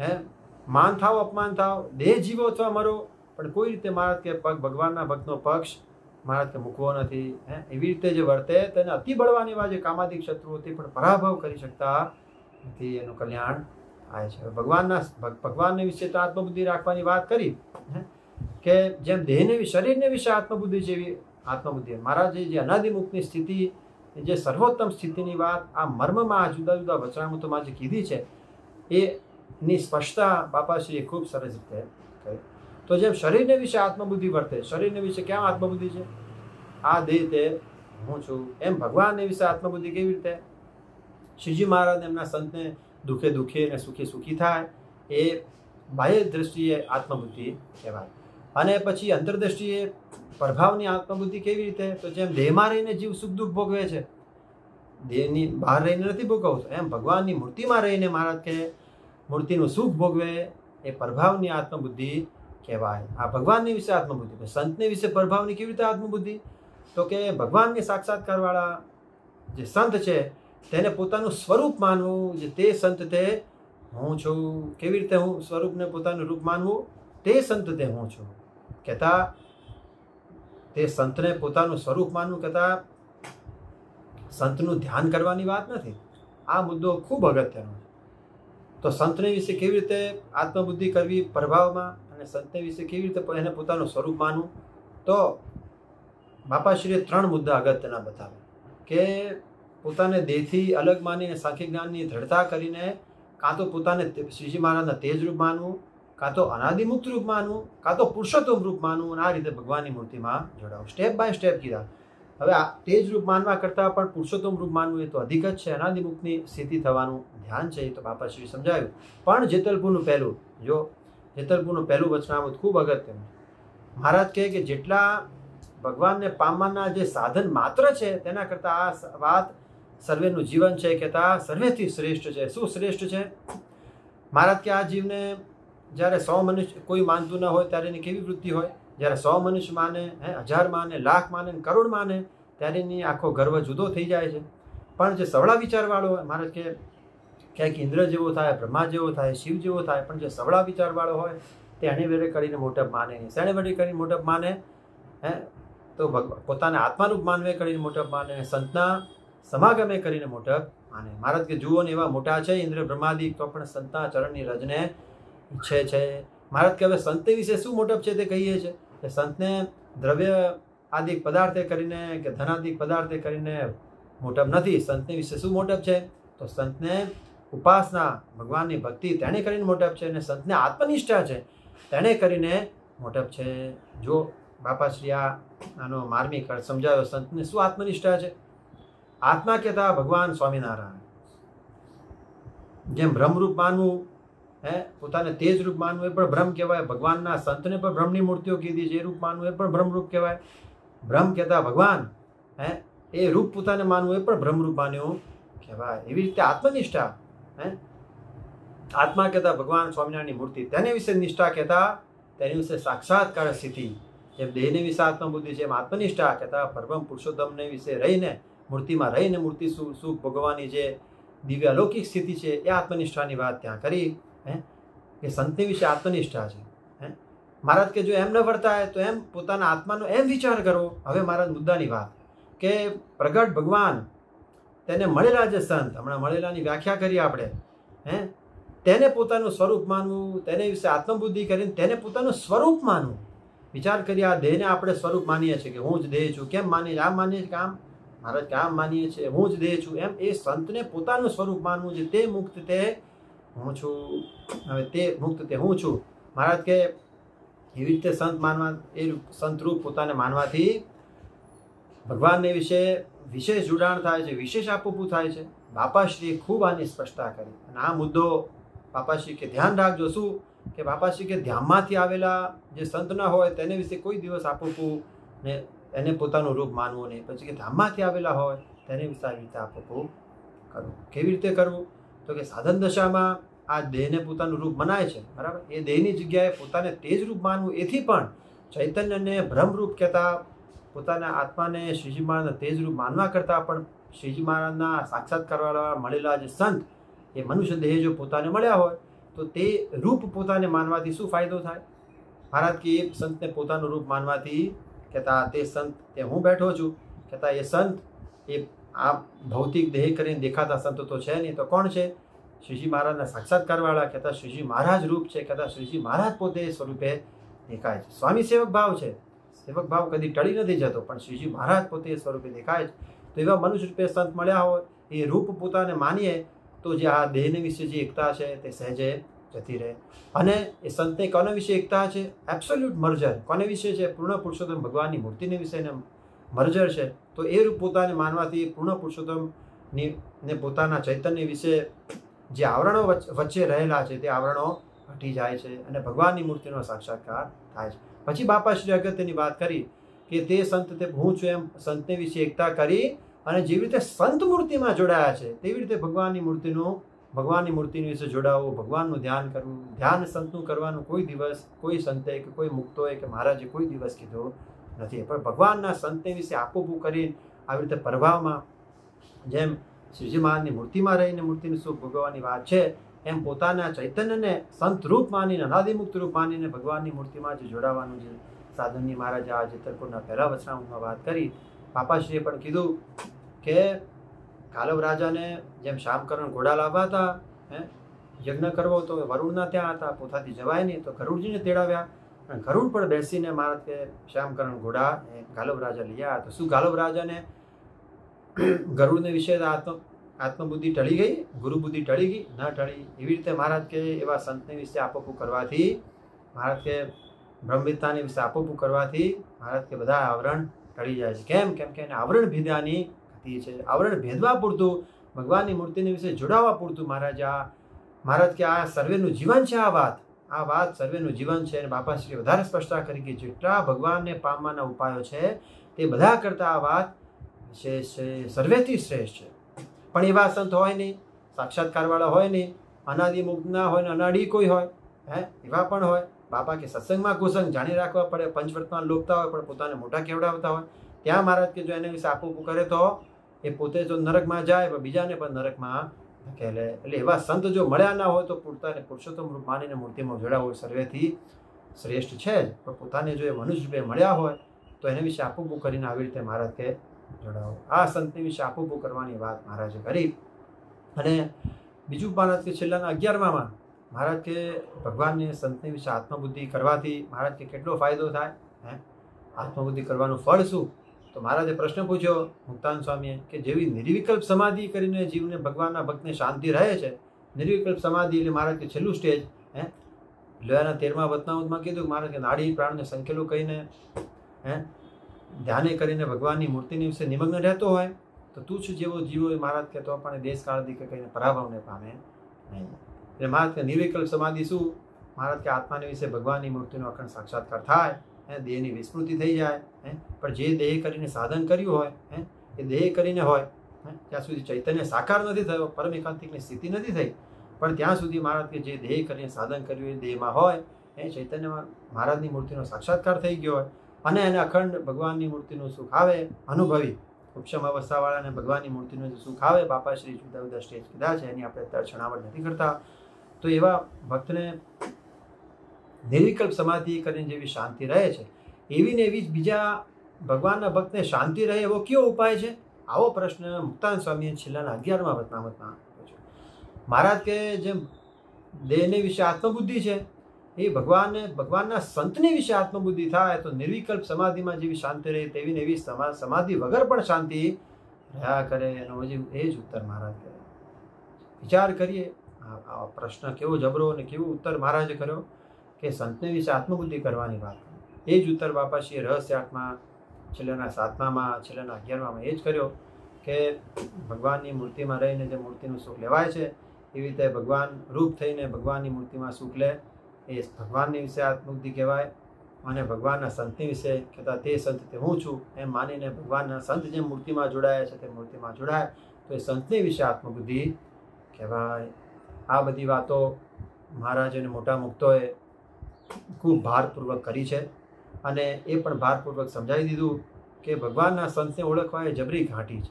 है मान थाओ अपमान थाओ, देह जीवो अथवा मरो, पण कोई रीते महाराज के भगवानना भक्तनो पक्ष महाराज के मूकवो नथी। है एवी रीते जे वर्ते तेने अति बळवानी वाजे कामादिक शत्रुओथी पण पराभव करी शकता नथी, एनुं कल्याण आवे छे। भगवानना भगवानने विषे तो आत्मबुद्धि राखवानी वात करी के जेम देहने शरीरने विषे आत्मबुद्धि जेवी आत्मबुद्धि महाराजे जे अनादिमुक्त स्थिति जे सर्वोत्तम स्थिति की बात आ मर्म में जुदा जुदा वचनामृतों में कीधी है ये स्पष्टता बापाश्रीए खूब सरस रीते कही। तो जेम शरीर ने विषे आत्मबुद्धि वर्ते, शरीर ने विषे क्या आत्मबुद्धि है? आ देह ते हूँ छूँ। एम भगवान ने विषे आत्मबुद्धि केवी रीते? श्रीजी महाराज एमना संत ने दुखे दुखे ने सुखी सुखी थाय ए बाह्य दृष्टिए आत्मबुद्धि कहेवाय। अने पछी अंतरदृष्टिए प्रभावनी आत्मबुद्धि केवी रीते? तो जेम देहमां रहीने जीव सुख दुख भोगवे छे, देहनी बहार रहीने नथी भोगवतो, एम भगवाननी मूर्तिमां रहीने महाराज के मूर्तिनुं सुख भोगवे ए प्रभावनी आत्मबुद्धि कहेवाय। आ भगवाननी विषे आत्मबुद्धि। संतने विषे प्रभावनी केवी रीते आत्मबुद्धि? तो के भगवानने साक्षात्कारवाळा जे संत छे तेने पोतानुं स्वरूप मानवुं, जे ते संत ते हूँ छुं। केवी रीते हूँ स्वरूपने पोतानुं रूप मानवुं? ते संत ते हूँ छुं कहता, ते संतने पोतानुं स्वरूप मानवुं कहता संतनुं ध्यान करवानी वात नथी। आ मुद्दो खूब अगत्यनो छे। तो संतने विषे केवी रीते आत्मबुद्धि करवी प्रभावमां अने संतने विषे केवी रीते एने पोतानुं स्वरूप मानवुं? तो बापाश्रीए 3 मुद्दा अगत्यना बताव्या के पोताने देहथी अलग मानीने सांख्य ज्ञाननी दृढ़ता करीने कां तो पोताने श्रीजी महाराजना तेज रूप मानवुं, का तो अनादिमुक्त रूप मानवुं, का तो पुरुषोत्तम रूप मानवुं। आ रीते भगवानी मूर्ति में जोड़ावो। स्टेप बाय स्टेप कीधा। हवे आ तेज रूप मानवा करता पण पुरुषोत्तम रूप मानवुं ए तो अधिक ज छे। अनादिमुक्तनी स्थिति थवानुं ध्यान छे तो बापाश्रीए समजाव्युं। पण जेतलपुरनुं पहेलुं, जो जेतलपुरनुं पहेलुं वचनामृत खूब अगत्यनुं। महाराज कहे के जेटला भगवानने पामवाना जे साधन मात्र छे तेना करता आ वात सर्वेनुं जीवन छे कहेता सर्वेथी श्रेष्ठ छे। शुं श्रेष्ठ छे? महाराज के आ जीवने जयरे 100 मनुष्य कोई मानत न हो त्यारे एनी केवी वृद्धि होय? जयरे 100 मनुष्य माने, 1000 माने, लाख माने, करोड़ माने त्यारे एनी आखो गर्व जुदो थई जाय छे। पण जे सवळा विचारवाळो महाराज के कहे के इंद्र जेवो थाय, ब्रह्मा जेवो थाय, शिव जेवो थाय, पण जे सवळा विचारवाळो होय तेने वेरे करीने मोटप माने, सेणे वेरे करीने मोटप माने, है तो भगवान पोताने आत्मारूप मानवे करीने मोटप माने, संतना समागमे करीने मोटप माने। महाराज के जुओ ने एवा मोटा छे इंद्र ब्रह्मादि तो पण संतना चरणनी रजने छे। महाराज के हवे संते विषे शुं मोटप छे ते कहीए छे के संतने द्रव्य आदि पदार्थे करीने के धनादि पदार्थे करीने मोटप नथी। संतने विषे शुं मोटप छे? तो संतने उपासना भगवाननी भक्ति तेणे करीने मोटप छे अने संतने आत्मनिष्ठा छे तेणे करीने मोटप छे। जो बापाश्री आनो मार्मिक अर्थ समजाव्यो। संतने शुं आत्मनिष्ठा छे? आत्मा कहेता भगवान स्वामी नारायण। जेम ब्रह्मरूप मानवुं, है पोताने तेज रूप मानवुं ए पण ब्रह्म कहेवाय। भगवानना संतने पण ब्रह्मनी मूर्तिओ कीधी जे रूप मानवुं ए पण ब्रह्मरूप कहेवाय। ब्रह्म कहेता भगवान, है ए रूप पोताने मानवुं ए पण ब्रह्मरूप मान्यो कहेवाय। एवी रीते आत्मनिष्ठा, है आत्मा कहेता भगवान स्वामीनारायणनी मूर्ति तेने विषे निष्ठा कहेता तेनी विषे साक्षात्कार स्थिति। जेम देहने विषे आत्मबुद्धि छे एम आत्मनिष्ठा कहेता परम पुरुषोत्तमने विषे रहीने मूर्तिमां रहीने मूर्ति सुख भोगवानी जे दिव्य अलौकिक स्थिति छे ए आत्मनिष्ठानी वात त्यां करी। संतने विषे आत्मनिष्ठा है। महाराज के जो एमने वर्ता है तो एम पोताना आत्मानो एम विचार करो। हवे महाराज मुद्दानी वात के प्रगट भगवान तेने मळेला जे संत हमणा मळेलानी व्याख्या करी आपणे हैं तेने पोतानुं स्वरूप मानवुं, तेने विषे आत्मबुद्धि करीने तेने पोतानुं स्वरूप मानवुं। विचार करीए आ देहने आपणे स्वरूप मानीए छीए के हूँ ज देह छूं, केम मानीए आ मानीए के आम महाराज के आम मानीए छीए हूँ ज देह छूं एम ए संतने पोतानुं स्वरूप मानवुं जे ते मुक्त ते हूँ छूं। हवे ते मुक्त ते हूँ छूं महाराज के एवी रीते संत मानवा संत रूप पोताने मानवाथी भगवानने विषे विशेष जोड़ाण थाय छे, विशेष आपूपू थाय छे। बापाश्रीए खूब आनी स्पष्टता करी अने आ मुद्दो बापाश्री के ध्यान राखजो छुं के बापाश्री के ध्यानमांथी आवेला जे संत न होय तेने विषे कोई दिवस आपूपू ने एने पोतानुं रूप मानवुं नहीं, पछी के ध्यानमांथी आवेला होय तेने विषे आ रीते आपूपू करवुं। केवी रीते करवुं तो के साधन दशामां आ देहने पोतानुं रूप मनाय छे बराबर, ए देहनी जग्याए पोताने तेज रूप मानवुं एथी पण चैतन्यने ब्रह्म रूप कहेता पोताना आत्माने श्रीजी महाराजना तेज रूप मानवा करता पण श्रीजी महाराजना साक्षात्कारवाळा मळेला जे संत ए मनुष्य देह जो पोताने मळ्या होय तो ते रूप पोताने मानवाथी शुं फायदो थाय। महाराज के संतने पोतानुं रूप मानवाथी कहेता ते संत ते हूँ बैठो छूं कहेता ए संत ए आ भौतिक देह करीने देखाता संत तो छे नहीं तो कोण छे? श्रीजी महाराज साक्षात्कार वाला कहता श्रीजी महाराज रूप है, कहता श्रीजी महाराज पोते स्वरूपे देखाय। स्वामी सेवक भाव है, सेवक भाव कदी टळी नहीं जतो पण श्रीजी महाराज पोते स्वरूपे देखाय। तो एवा मनुष्य रूपे संत मळ्या होय ए रूप पोताने मानीए तो जे आ देहने विषे जे एकता है ते सहजे जती रहे। अने ए संतने कोने विषे एकता है? एब्सोल्यूट मर्जर कोने विषे है? पूर्ण पुरुषोत्तम भगवान की मूर्ति ने विषे ने मर्जर है। तो ए रूप पोताने मानवाथी पूर्ण पुरुषोत्तम ने पोताना चैतन्य विषे जे आवरणों वच्चे रहेला छे ते आवरणों हटी जाय छे अने भगवाननी मूर्तिनो साक्षात्कार थाय छे। पछी बापाश्री अगत्यनी बात करी के ते संत ते हूँ छुं एम संतने विषे एकता करी अने जेवी रीते संत मूर्तिमां जोड़ाया छे तेवी रीते भगवाननी मूर्तिनी विषे जोड़ावो, भगवाननुं ध्यान करवुं। ध्यान संतनुं करवानुं कोई दिवस कोई संते के कोई मुक्तोए के महाराजे कोई दिवस कीधो नथी, पण भगवानना संतने विषे आपूपू करीने आवी रीते परभावमां जेम श्रीजी महाराज की मूर्ति में रही मूर्ति सुख भोगवानी बात है एम पोताना चैतन्य ने संत रूप मानी अनादिमुक्त रूप मानी भगवान की मूर्ति में जोड़वा साधन महाराज आ जेतरपुर पहला वचनामृत में बात करी। पापाश्रीए पण कीधुं के कालव राजा ने जेम श्यामकरण घोड़ा लाव्या हता यज्ञ करवो तो वरुणना त्यां हता पोथाथी जवाय नहीं तो गरुड़जी ने तेड़ाव्या, गरुड़ पर बेसीने महाराज के श्यामकरण घोड़ा कालव राजा लई आव्या। तो शुं कालव राजा ने गरुड़ ने विषय आत्मबुद्धि टळी गई, गुरुबुद्धि टळी गई? न टळी। एवी रीते महाराज के एवा संतने विषे आपोपू करवाथी महाराज के ब्रह्मविद्ताने विषे आपोपू करवाथी महाराज के बधा आवरण टळी जाय छे। केम केम के आवरण भेदवानी गति छे, आवरण भेदवा पूरतुं भगवाननी मूर्तिने विषे जोड़ावा पूरतुं महाराज के आ सर्वेनुं जीवन छे। आ वात सर्वेनुं जीवन छे। बापाश्रीए वधारे स्पष्टता करी के जेटला भगवानने पामवाना उपायो छे ते बधा करता आ वात सर्वेथी श्रेष्ठ है। पण एवा संत होय नहीं, साक्षात्कार वाला होय नहीं, अनादिमुक्त ना होय, अनाड़ी कोई होय एवा पण होय। बापा के सत्संग में कुसंग जाणी राखवा पड़े, पंचवर्तमान लोपता होय पण पोताने मोटा केवडावता होय। त्यां महाराज के जो एने विषे आपूपू करे तो ए पोते तो नरक में जाए पण बीजाने पण नरक में धकेले। एटले एवा संत जो मळ्या ना होय तो पोताने पुरुषोत्तम रूप मानीने मूर्तिमां जोड़ावो सर्वेथी श्रेष्ठ छे। पण पोताने जो ए मनुष्य रूपे मळ्या होय तो एने विषे आपूपू करीने आवी रीते महाराज के जोड़ाओ। आ संतने विषे आपूपू करवानी वात महाराजे करी। अने बीजू महाराज के छेल्लाना 11मा मां महाराज के भगवान ने संतने विषे आत्मबुद्धि करवाथी महाराज के केटलो फायदो थाय है, आत्मबुद्धि करवानुं फळ शुं? तो महाराजे प्रश्न पूछ्यो मुक्तानंद स्वामीए के जेवी निर्विकल्प समाधि करीने जीवने भगवानना भक्तने शांति रहे छे। निर्विकल्प समाधि एटले महाराज के छेल्लुं स्टेज है। लोयाना 13मा वचनामृतमां कीधुं के महाराज के नाड़ी प्राणने संकेलो कहीने है ध्याने करीने भगवान की मूर्ति ने विषे निमग्न रहतो होय तो तुच्छ जेवो जीवो महाराज के तो अपने देश काल दीके कहीने पराभवने पामे नहीं। एटले महाराज के निर्विकल्प समाधि शुं? महाराज के आत्मा ने विषे भगवान की मूर्ति नो अखंड साक्षात्कार थाय, देहनी विस्मृति थई जाय है। पण जे देह करीने साधन कर्युं होय है ए देह करीने होय त्यां सुधी चैतन्य साकार नथी थयो, परम एकांतिकनी स्थिति नथी थई, पण त्यां सुधी महाराज के जे देह करीने साधन कर्युं ए देहमां होय ए चैतन्यमां महाराजनी मूर्तिनो साक्षात्कार थई गयो होय अने एने अखंड भगवान की मूर्तिनु सुख आवे। अनुभवी सूक्ष्म अवस्थावाला ने भगवान की मूर्तिनु सुख आवे। बापाश्री जुदा जुदा स्टेज कीधा छे एनी आपणे छणावट नहीं करता। तो एवा भक्त ने નિર્વિકલ્પ સમાધિ કરીને જેવી શાંતિ રહે છે એવી ને એવી જ બીજા ભગવાનના ભક્તને શાંતિ રહે એવો કયો ઉપાય છે? આવો પ્રશ્ન મુક્તાનંદ સ્વામીએ છેલ્લાના 11માં વચનામૃતમાં આપ્યો છે. મહારાજ કે જેમ દેહને વિશે આત્મબુદ્ધિ છે એ ભગવાનના સંતની વિશે આત્મબુદ્ધિ થાય તો નિર્વિકલ્પ સમાધિમાં જેવી શાંતિ રહે તેવી ને એવી સમાધિ વગર પણ શાંતિ રહ્યા કરે. એનો હજી એ જ ઉત્તર મહારાજ કહે. વિચાર કરીએ આ પ્રશ્ન કેવો જબરો અને કેવો ઉત્તર મહારાજે કર્યો કે સંતને વિશે આત્મબુદ્ધિ કરવાની વાત કરી. એ જ ઉત્તર બાપાશ્રીએ રહસ્ય આઠમાં છેલ્લાના 7માં છેલ્લાના 11માં એ જ કર્યો કે ભગવાનની મૂર્તિમાં રહીને જે મૂર્તિનું સુખ લેવાય છે એવી રીતે ભગવાન રૂપ થઈને ભગવાનની મૂર્તિમાં સુખ લે એ ભગવાનની વિશે આત્મબુદ્ધિ કહેવાય. અને ભગવાનના સંતની વિશે કહેતા તે સંત તે હું છું એમ માનીને ભગવાનના સંત જે મૂર્તિમાં જોડાયા છે તે મૂર્તિમાં જોડાય તો એ સંતની વિશે આત્મબુદ્ધિ કહેવાય. આ બધી વાતો મહારાજોને મોટા મુક્તોએ ખૂબ ભારપૂર્વક કરી છે અને એ પણ ભારપૂર્વક સમજાવી દીધું કે ભગવાનના સંતને ઓળખવા એ જબરી ઘાંટી છે.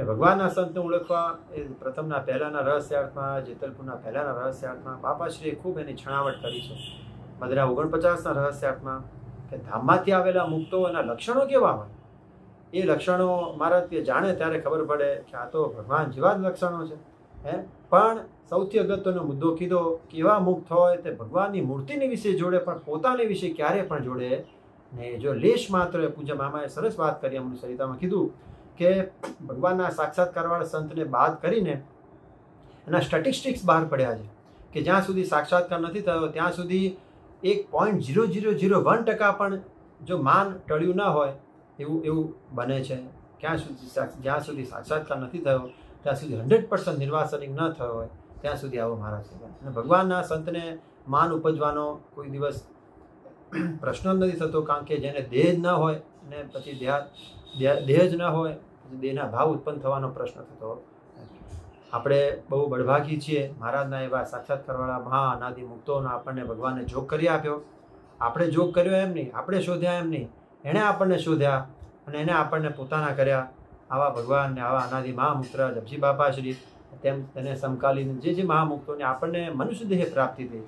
એ ભગવાનના સંતને ઓળખવા એ પ્રથમના પહેલાંના રહસ્યાર્થમાં જેતલપુરના પહેલાંના રહસ્યાર્થમાં બાપાશ્રીએ ખૂબ એની છણાવટ કરી છે. મદરા 49ના રહસ્યાર્થમાં કે ધામમાંથી આવેલા મુક્તોના લક્ષણો કેવા હોય એ લક્ષણો મહારાજ જાણે ત્યારે ખબર પડે કે આ તો ભગવાન જેવા જ લક્ષણો છે. હે પણ સૌથી અગત્યનો મુદ્દો કીધો કે એવા મુક્ત હોય તે ભગવાનની મૂર્તિની વિશે જોડે પણ પોતાને વિશે ક્યારે પણ જોડે ને જો લેશ માત્ર. પૂજા મામાએ સરસ વાત કરી અમૃત સરિતામાં કીધું કે ભગવાનના સાક્ષાત્કારવાળા સંતને બાદ કરીને એના સ્ટેટિસ્ટિક્સ બહાર પડ્યા છે કે જ્યાં સુધી સાક્ષાત્કાર નથી થયો ત્યાં સુધી 1.0001% પણ જો માન ટળ્યું ના હોય એવું બને છે. જ્યાં સુધી સાક્ષાત્કાર નથી થયો ત્યાં સુધી 100% નિર્વાસનિક ન થયો હોય ત્યાં સુધી આવો મહારાજ કહેવાય. અને ભગવાનના સંતને માન ઉપજવાનો કોઈ દિવસ પ્રશ્ન જ નથી થતો કારણ કે જેને દેહ જ ન હોય ને પછી દેહ જ ન હોય દેહના ભાવ ઉત્પન્ન થવાનો પ્રશ્ન થતો. આપણે બહુ બળભાગી છીએ. મહારાજના એવા સાક્ષાત્કારવાળા અનાદિમુક્તોનો આપણને ભગવાને જોગ કરી આપ્યો. આપણે જોગ કર્યો એમ નહીં, આપણે શોધ્યા એમ નહીં, એણે આપણને શોધ્યા અને એને આપણને પોતાના કર્યા. આવા ભગવાનને આવા અનાદિ મહામુક્ત અબજી બાપાશ્રી તેમ તેને સમકાલીન જે મહામુક્તોને આપણને મનુષ્ય દેહ પ્રાપ્તિ થઈ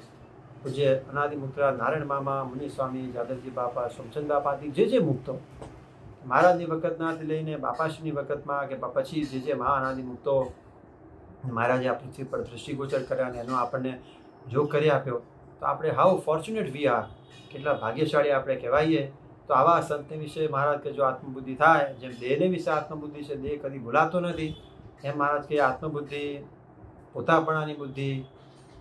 પૂજ્ય અનાદિમુક્ત નારાયણ મામા મુનિસ્વામી જાદવજી બાપા સોમચંદ બાપા આદિ જે મુક્તો મહારાજની વખતનાથી લઈને બાપાશ્રીની વખતમાં કે પછી જે મહા અનાદિમુક્તો મહારાજે આ પૃથ્વી પર દૃષ્ટિગોચર કર્યા અને એનો આપણને જોગ કરી આપ્યો તો આપણે હાઉ ફોર્ચ્યુનેટ વી આર, કેટલા ભાગ્યશાળી આપણે કહેવાઈએ. તો આવા સંતને વિશે મહારાજ કે જો આત્મબુદ્ધિ થાય જેમ દેહને વિશે આત્મબુદ્ધિ છે દેહ કદી ભૂલાતો નથી એમ મહારાજ કે આત્મબુદ્ધિ પોતાપણાની બુદ્ધિ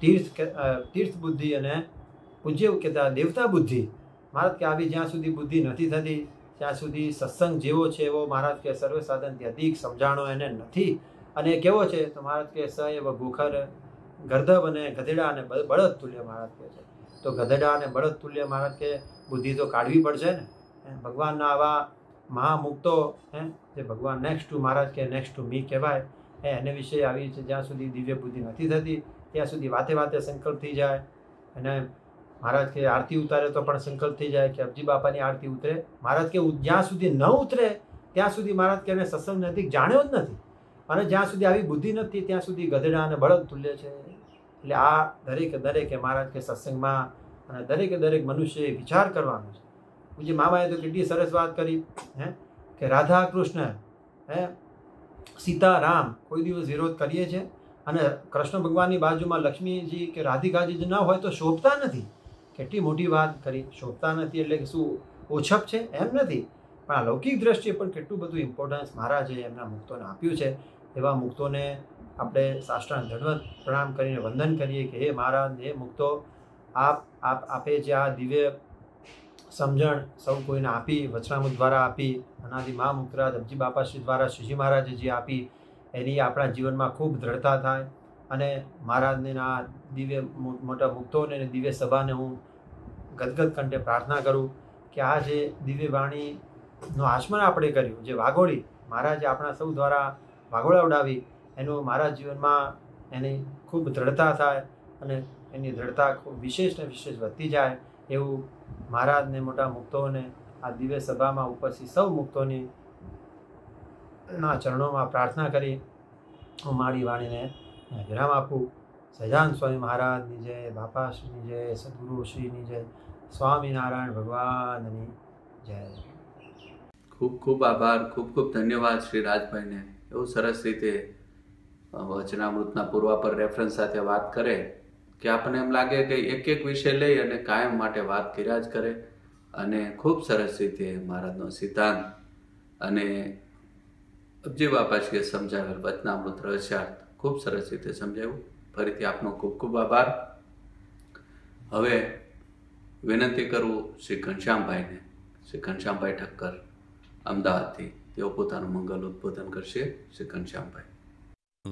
તીર્થ બુદ્ધિ અને પૂજ્ય કહેતા દેવતા બુદ્ધિ મહારાજ કે આવી જ્યાં સુધી બુદ્ધિ નથી થતી ત્યાં સુધી સત્સંગ જેવો છે એવો મહારાજ કે સર્વ સાધનથી અધિક સમજાણો એને નથી. અને એ કેવો છે તો મહારાજ કે સ એવો ગોખર ગર્ધવ અને ગધેડા અને બળદ તુલ્ય મહારાજ કહે છે. તો ગધેડા અને બળદ તુલ્ય મહારાજ કે બુદ્ધિ તો કાઢવી પડશે ને. ભગવાનના આવા મહામુક્તો જે ભગવાન નેક્સ્ટ ટુ મહારાજ કે નેક્સ્ટ ટુ મી કહેવાય એને વિશે આવી છે. જ્યાં સુધી દિવ્ય બુદ્ધિ નથી થતી ત્યાં સુધી વાતે વાતે સંકલ્પ થઈ જાય અને મહારાજ કે આરતી ઉતારે તો પણ સંકલ્પ થઈ જાય કે અબજી બાપાની આરતી ઉતરે. મહારાજ કે જ્યાં સુધી ન ઉતરે ત્યાં સુધી મહારાજ કે એને સત્સંગ નથી જાણ્યો જ નથી અને જ્યાં સુધી આવી બુદ્ધિ નથી ત્યાં સુધી ગધેડા અને બળદ તુલ્ય છે. એટલે આ દરેકે મહારાજ કે સત્સંગમાં અને દરેકે મનુષ્યએ વિચાર કરવાનો છે. પૂજ્ય મામાએ તો કેટલી સરસ વાત કરી કે રાધા કૃષ્ણ સીતારામ કોઈ દિવસ વિરોધ કરીએ છીએ અને કૃષ્ણ ભગવાનની બાજુમાં લક્ષ્મીજી કે રાધિકાજી જ ન હોય તો શોભતા નથી. કેટલી મોટી વાત કરી. શોભતા નથી એટલે કે શું ઓછપ છે એમ નથી પણ આ લૌકિક દ્રષ્ટિએ પણ કેટલું બધું ઇમ્પોર્ટન્સ મહારાજે એમના મુક્તોને આપ્યું છે. એવા મુક્તોને આપણે સાષ્ટાંગ દંડવત પ્રણામ કરીને વંદન કરીએ કે હે મહારાજ હે મુક્તો આપે જે આ દિવ્ય સમજણ સૌ કોઈને આપી વચનામૃત દ્વારા આપી અનાદિ મહામુક્તરાજ અબજી બાપાશ્રી દ્વારા શ્રીજી મહારાજે જે આપી એની આપણા જીવનમાં ખૂબ દ્રઢતા થાય. અને મહારાજને આ દિવ્ય મોટા મુક્તોને અને દિવ્ય સભાને હું ગદગદ કંઠે પ્રાર્થના કરું કે આ જે દિવ્ય વાણીનું આચમન આપણે કર્યું જે વાઘોળી મહારાજે આપણા સૌ દ્વારા વાઘોળા ઉડાવી એનું મારા જીવનમાં એની ખૂબ દ્રઢતા થાય અને એની દ્રઢતા ખૂબ વિશેષને વિશેષ વધતી જાય એવું મહારાજને મોટા મુક્તોને આ દિવ્ય સભામાં ઉપસ્થિત સૌ મુક્તોની ના ચરણોમાં પ્રાર્થના કરી હું મારી વાણીને વિરામ આપું. सहजानंद स्वामी महाराज की जय, बापाशी की जय, सदगुरु श्री की जय, स्वामी नारायण भगवान की जय। खूब खूब आभार, खूब खूब धन्यवाद श्री राजभा ने एवं सरस रीते वचनामृतना पूर्वा पर रेफरन्स साथे बात करे कि आपने एम लगे कि एक एक विषय लई अने कायम माटे बात कर्या ज करे अने खूब सरस रीते महाराजनो सिद्धांत अने अबजी बापाशी के समझावेल वचनामृत रहस्यार्थ खूब सरस रीते समझाव्युं। फरीथी आपनो खूब खूब आभार। हवे विनती करूँ श्री घनश्याम भाई ने, श्री घनश्याम भाई ठक्कर अहमदाबाद थी तेओ पोतानुं मंगल उद्बोधन करशे। श्री घनश्याम भाई।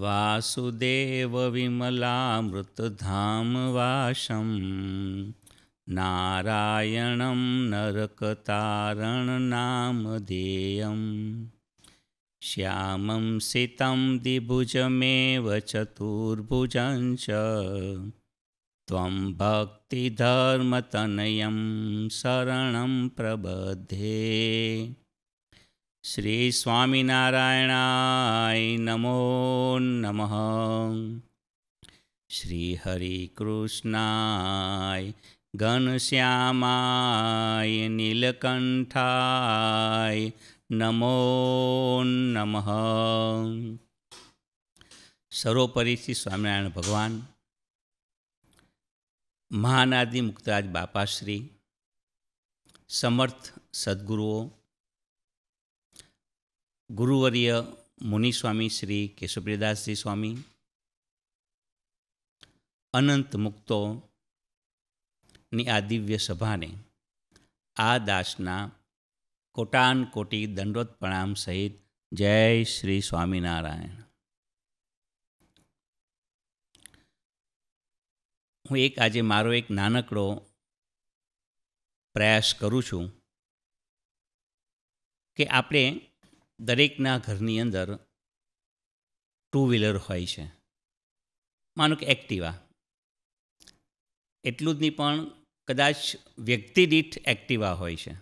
वासुदेव विमलामृतधाम वाशं नारायणं नरकतारण नामधेयं श्यामं सितं द्विभुजमेव चतुर्भुजं च त्वं भक्तिधर्मतनयं शरणं प्रबद्धे। श्री स्वामी नारायणाय नमो नमः। श्री हरि कृष्णाय घनश्यामाय नीलकंठाय नमो नमः। सर्वोपरि श्री स्वामीनारायण भगवान महानादिमुक्त बापाश्री समर्थ सद्गुरुओं गुरुवर्य मुनिस्वामी श्री केशवप्रियदास जी स्वामी, अनंत मुक्तों नी आ दिव्य सभा ने आ दासना कोटान कोटि दंडोत प्रणाम सहित जय श्री स्वामीनारायण। हूँ एक आजे मारो एक नानकड़ो प्रयास करूँ छूं कि आपणे दरेकना घरनी अंदर टू व्हीलर होय छे, मानो के एक्टिवा, एटलुं ज नहीं पण कदाच व्यक्ति दीठ एक्टिवा होय छे।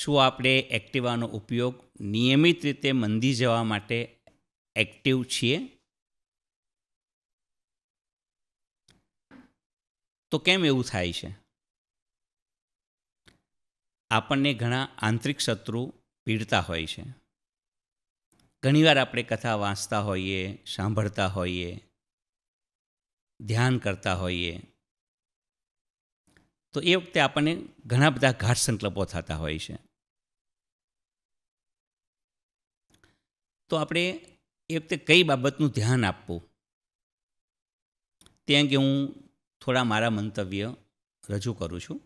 शुं आपणे एक्टिवानो उपयोग नियमित रीते मंदी जवा माटे एक्टिव छीए तो केम एवुं थाय छे? आपणने घणा आंतरिक शत्रु पीड़ता होय छे। घणीवार आपणे कथा वाँचता होईए, सांभळता होईए, ध्यान करता होईए तो ए वखते आपणे घणा बधा घाट संकल्पो थता होय छे। तो आपणे ए वखते कई बाबतनुं ध्यान आपवुं ते अंगे हूँ थोड़ा मारा मंतव्य रजू करूँ छूं।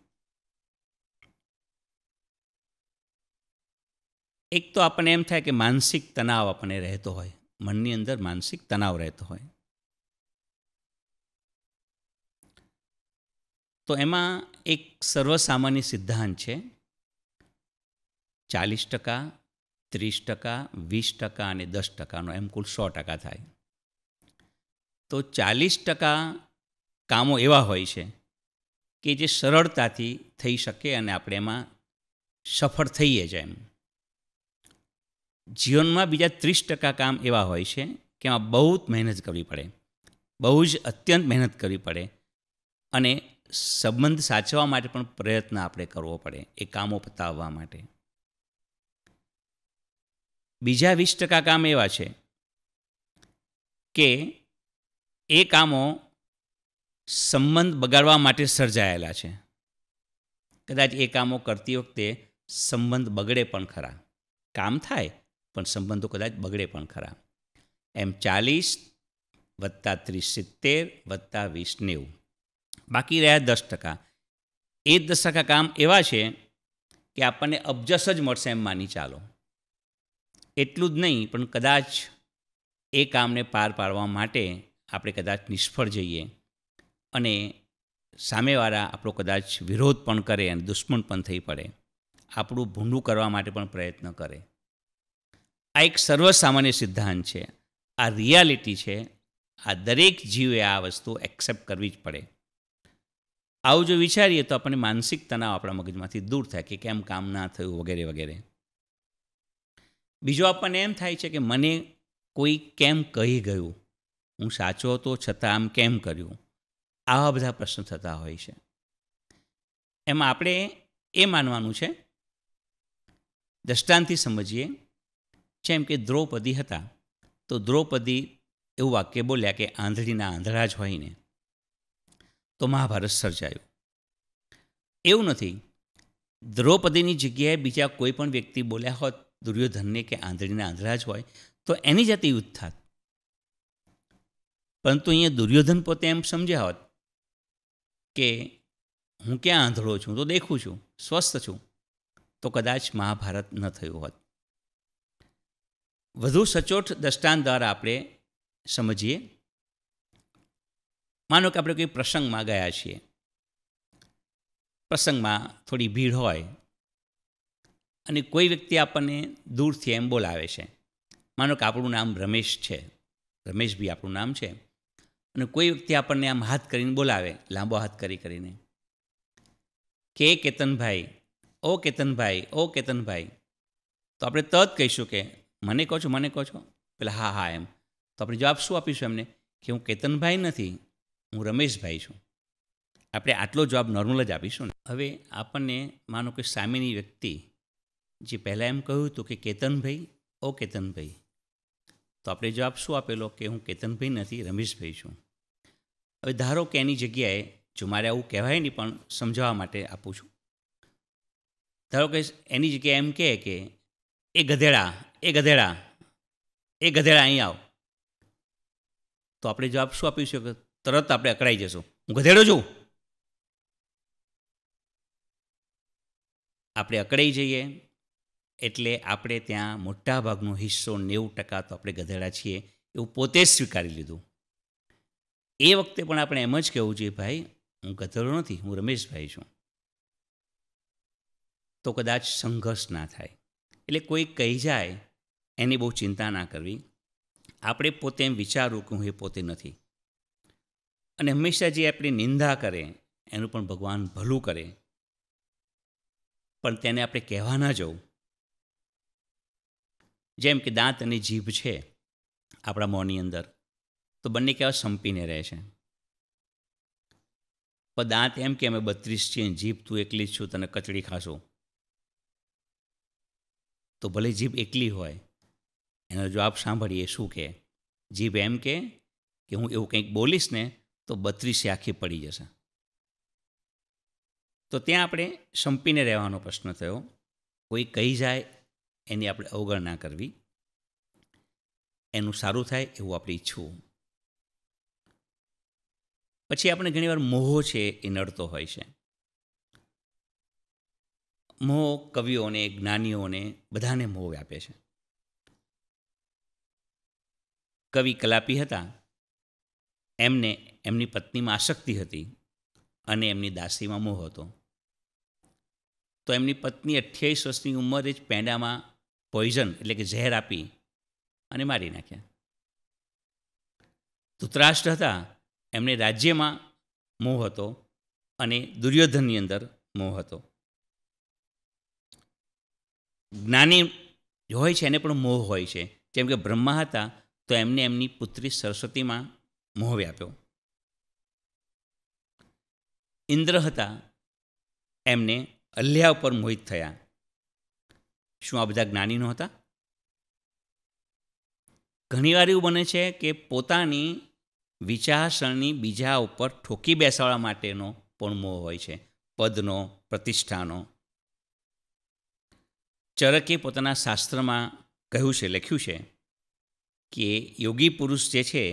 एक तो अपने एम थाय कि मानसिक तनाव अपने रहते होय, मननी अंदर मानसिक तनाव रहते होय तो एमा एक सर्वसामान्य सिद्धांत छे 40%, 30%, 20% अने 10% नो एम कुल 100% थाय। तो 40% कामों एवा होय छे कि जे सरळताथी थई शके अने आपणे एमां सफळ थईए छे। एम जीवन में बीजा 30% काम एवा होय छे कि आमां बहुत मेहनत करवी पड़े, बहु ज अत्यंत मेहनत करवी पड़े अने संबंध साचवा माटे पण प्रयत्न आपणे करवो पड़े ए कामों पताववा माटे। बीजा 20% काम एवा छे कि ए कामों संबंध बगाड़वा माटे सर्जायेला छे। कदाच ए कामों करती वखते संबंध बगड़े पण खरा, काम थाय पण संबंधों कदाच बगड़े पण खरा। एम 40 + 30 = 70 + 20 = 90। बाकी रह्या 10%। ए 10% काम एवा छे कि आपने अबजस ज मळशे एम मानी चालो। एटलुं ज नहीं पण कदाच ए कामने पार पाड़वा माटे आपणे कदाच निष्फळ जईए अने सामेवाळा आपणो कदाच विरोध पण करे अने दुश्मन पण थई पड़े, आपणुं भूंडुं करवा माटे पण प्रयत्न करे। आ एक सर्वसामान्य सिद्धांत छे, आ रियालिटी छे, आ दरेक जीवे आ वस्तु एक्सेप्ट करवी ज पड़े। आवुं जो विचारीए तो आपणे मानसिक तनाव आपणा मगजमांथी दूर थाय कि केम काम ना थयुं वगैरे वगैरे। बीजो आपणे एम थाय छे कि मने कोई केम कही गयुं હું સાચો હતો છતાં આમ કેમ કર્યું? આવા બધા પ્રશ્ન થતા હોય છે. એમાં આપણે એ માનવાનું છે, દ્રષ્ટાંતથી સમજીએ. જેમ કે દ્રૌપદી હતા, તો દ્રૌપદી એવું વાક્ય બોલ્યા કે આંધળીના આંધળા જ હોઈને તો મહાભારત સર્જાયું. એવું નથી, દ્રૌપદીની જગ્યાએ બીજા કોઈ પણ વ્યક્તિ બોલ્યા હોત દુર્યોધનને કે આંધળીના આંધળા જ હોય તો એની જાતે યુદ્ધ થાત. પરંતુ અહીંયા દુર્યોધન પોતે એમ સમજ્યા હોત કે હું ક્યાં આંધળો છું, તો દેખું છું, સ્વસ્થ છું, તો કદાચ મહાભારત ન થયું હોત. વધુ સચોટ દ્રષ્ટાંત દ્વારા આપણે સમજીએ. માનો કે આપણે કોઈ પ્રસંગમાં ગયા છીએ, પ્રસંગમાં થોડી ભીડ હોય અને કોઈ વ્યક્તિ આપણને દૂરથી એમ બોલાવે છે. માનો કે આપણું નામ રમેશ છે, રમેશભાઈ આપણું નામ છે, અને કોઈ વ્યક્તિ આપણને આમ હાથ કરીને બોલાવે, લાંબો હાથ કરીને કે કેતનભાઈ, ઓ કેતનભાઈ, ઓ કેતનભાઈ, તો આપણે તરત કહીશું કે મને કહો છો, મને કહો છો? પેલા હા હા એમ. તો આપણે જવાબ શું આપીશું એમને? કે હું કેતનભાઈ નથી, હું રમેશભાઈ છું. આપણે આટલો જવાબ નોર્મલ જ આપીશું ને. હવે આપણને માનો કે સામેની વ્યક્તિ જે પહેલાં એમ કહ્યું હતું કે કેતનભાઈ, ઓ કેતનભાઈ, તો આપણે જવાબ શું આપેલો? કે હું કેતનભાઈ નથી, રમેશભાઈ છું. હવે ધારો કે એની જગ્યાએ, જો મારે આવું કહેવાય નહીં પણ સમજાવવા માટે આપું છું, ધારો કે એની જગ્યાએ એમ કહે કે એ ગધેડા, એ ગધેડા, એ ગધેડા અહીં આવ, તો આપણે જવાબ શું આપીશું? કે તરત આપણે અકળાઈ જશું, હું ગધેડો છું? આપણે અકળાઈ જઈએ. એટલે આપણે ત્યાં મોટા ભાગનો હિસ્સો 90% તો આપણે ગધેડા છીએ એવું પોતે જ સ્વીકારી લીધું. એ વખતે પણ આપણે એમ જ કહેવું જોઈએ, ભાઈ હું ગધેડો નથી, હું રમેશભાઈ છું. તો કદાચ સંઘર્ષ ના થાય. એટલે કોઈ કહી જાય એની બહુ ચિંતા ના કરવી. આપણે પોતે એમ વિચારવું કે હું એ પોતે નથી. અને હંમેશા જે આપણી નિંદા કરે એનું પણ ભગવાન ભલું કરે, પણ તેને આપણે કહેવા ના જવું. જેમ કે દાંત અને જીભ છે આપણા મોંની અંદર, તો બંને કેવા સંપીને રહે છે. પણ દાંત એમ કે અમે 32 છીએ, જીભ તું એકલી જ છું, તને કચડી ખાશું. તો ભલે જીભ એકલી હોય, એનો જવાબ સાંભળીએ શું કહે? જીભ એમ કહે કે હું એવું કંઈક બોલીશ ને તો 32 આખી પડી જશે. તો ત્યાં આપણે સંપીને રહેવાનો પ્રશ્ન થયો. કોઈ કહી જાય એની આપણે અવગણના કરવી, એનું સારું થાય એવું આપણે ઈચ્છવું. પછી આપણે ઘણીવાર મોહ છે એ નડતો હોય છે. મોહ કવિઓને, જ્ઞાનીઓને, બધાને મોહ વ્યાપે છે. કવિ કલાપી હતા, એમને એમની પત્નીમાં આસક્તિ હતી અને એમની દાસીમાં મોહ હતો. તો એમની પત્ની 28 વર્ષની ઉંમરે જ પેંડામાં પોઈઝન એટલે કે ઝેર આપી અને મારી નાખ્યા. ધૃતરાષ્ટ્ર હતા, એમને રાજ્યમાં મોહ હતો અને દુર્યોધનની અંદર મોહ હતો. જ્ઞાની હોય છે એને પણ મોહ હોય છે. જેમ કે બ્રહ્મા હતા, તો એમને એમની પુત્રી સરસ્વતીમાં મોહ વ્યાપ્યો. ઇન્દ્ર હતા, એમને અલ્યા ઉપર મોહિત થયા. શું આ બધા જ્ઞાની નહોતા? ઘણીવાર એવું બને છે કે પોતાની વિચારસરણી બીજા ઉપર ઠોકી બેસાડવા માટેનો પણ મોહ હોય છે, પદનો, પ્રતિષ્ઠાનો. ચરકે પોતાના શાસ્ત્રમાં કહ્યું છે, લખ્યું છે કે યોગી પુરુષ જે છે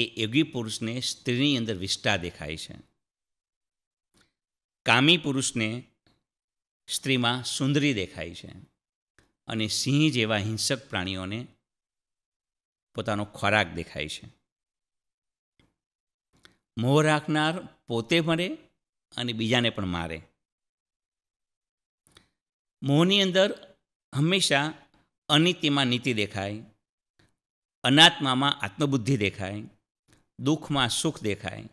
એ યોગી પુરુષને સ્ત્રીની અંદર વિષ્ઠા દેખાય છે, કામી પુરુષને સ્ત્રીમાં સુંદરી દેખાય છે, અને સિંહ જેવા હિંસક પ્રાણીઓને પોતાનો ખોરાક દેખાય છે. મોહ રાખનાર પોતે મરે અને બીજાને પણ મારે. મોહની અંદર હંમેશા અનિતિમાં નીતિ દેખાય, અનાત્મામાં આત્મબુદ્ધિ દેખાય, દુઃખમાં સુખ દેખાય,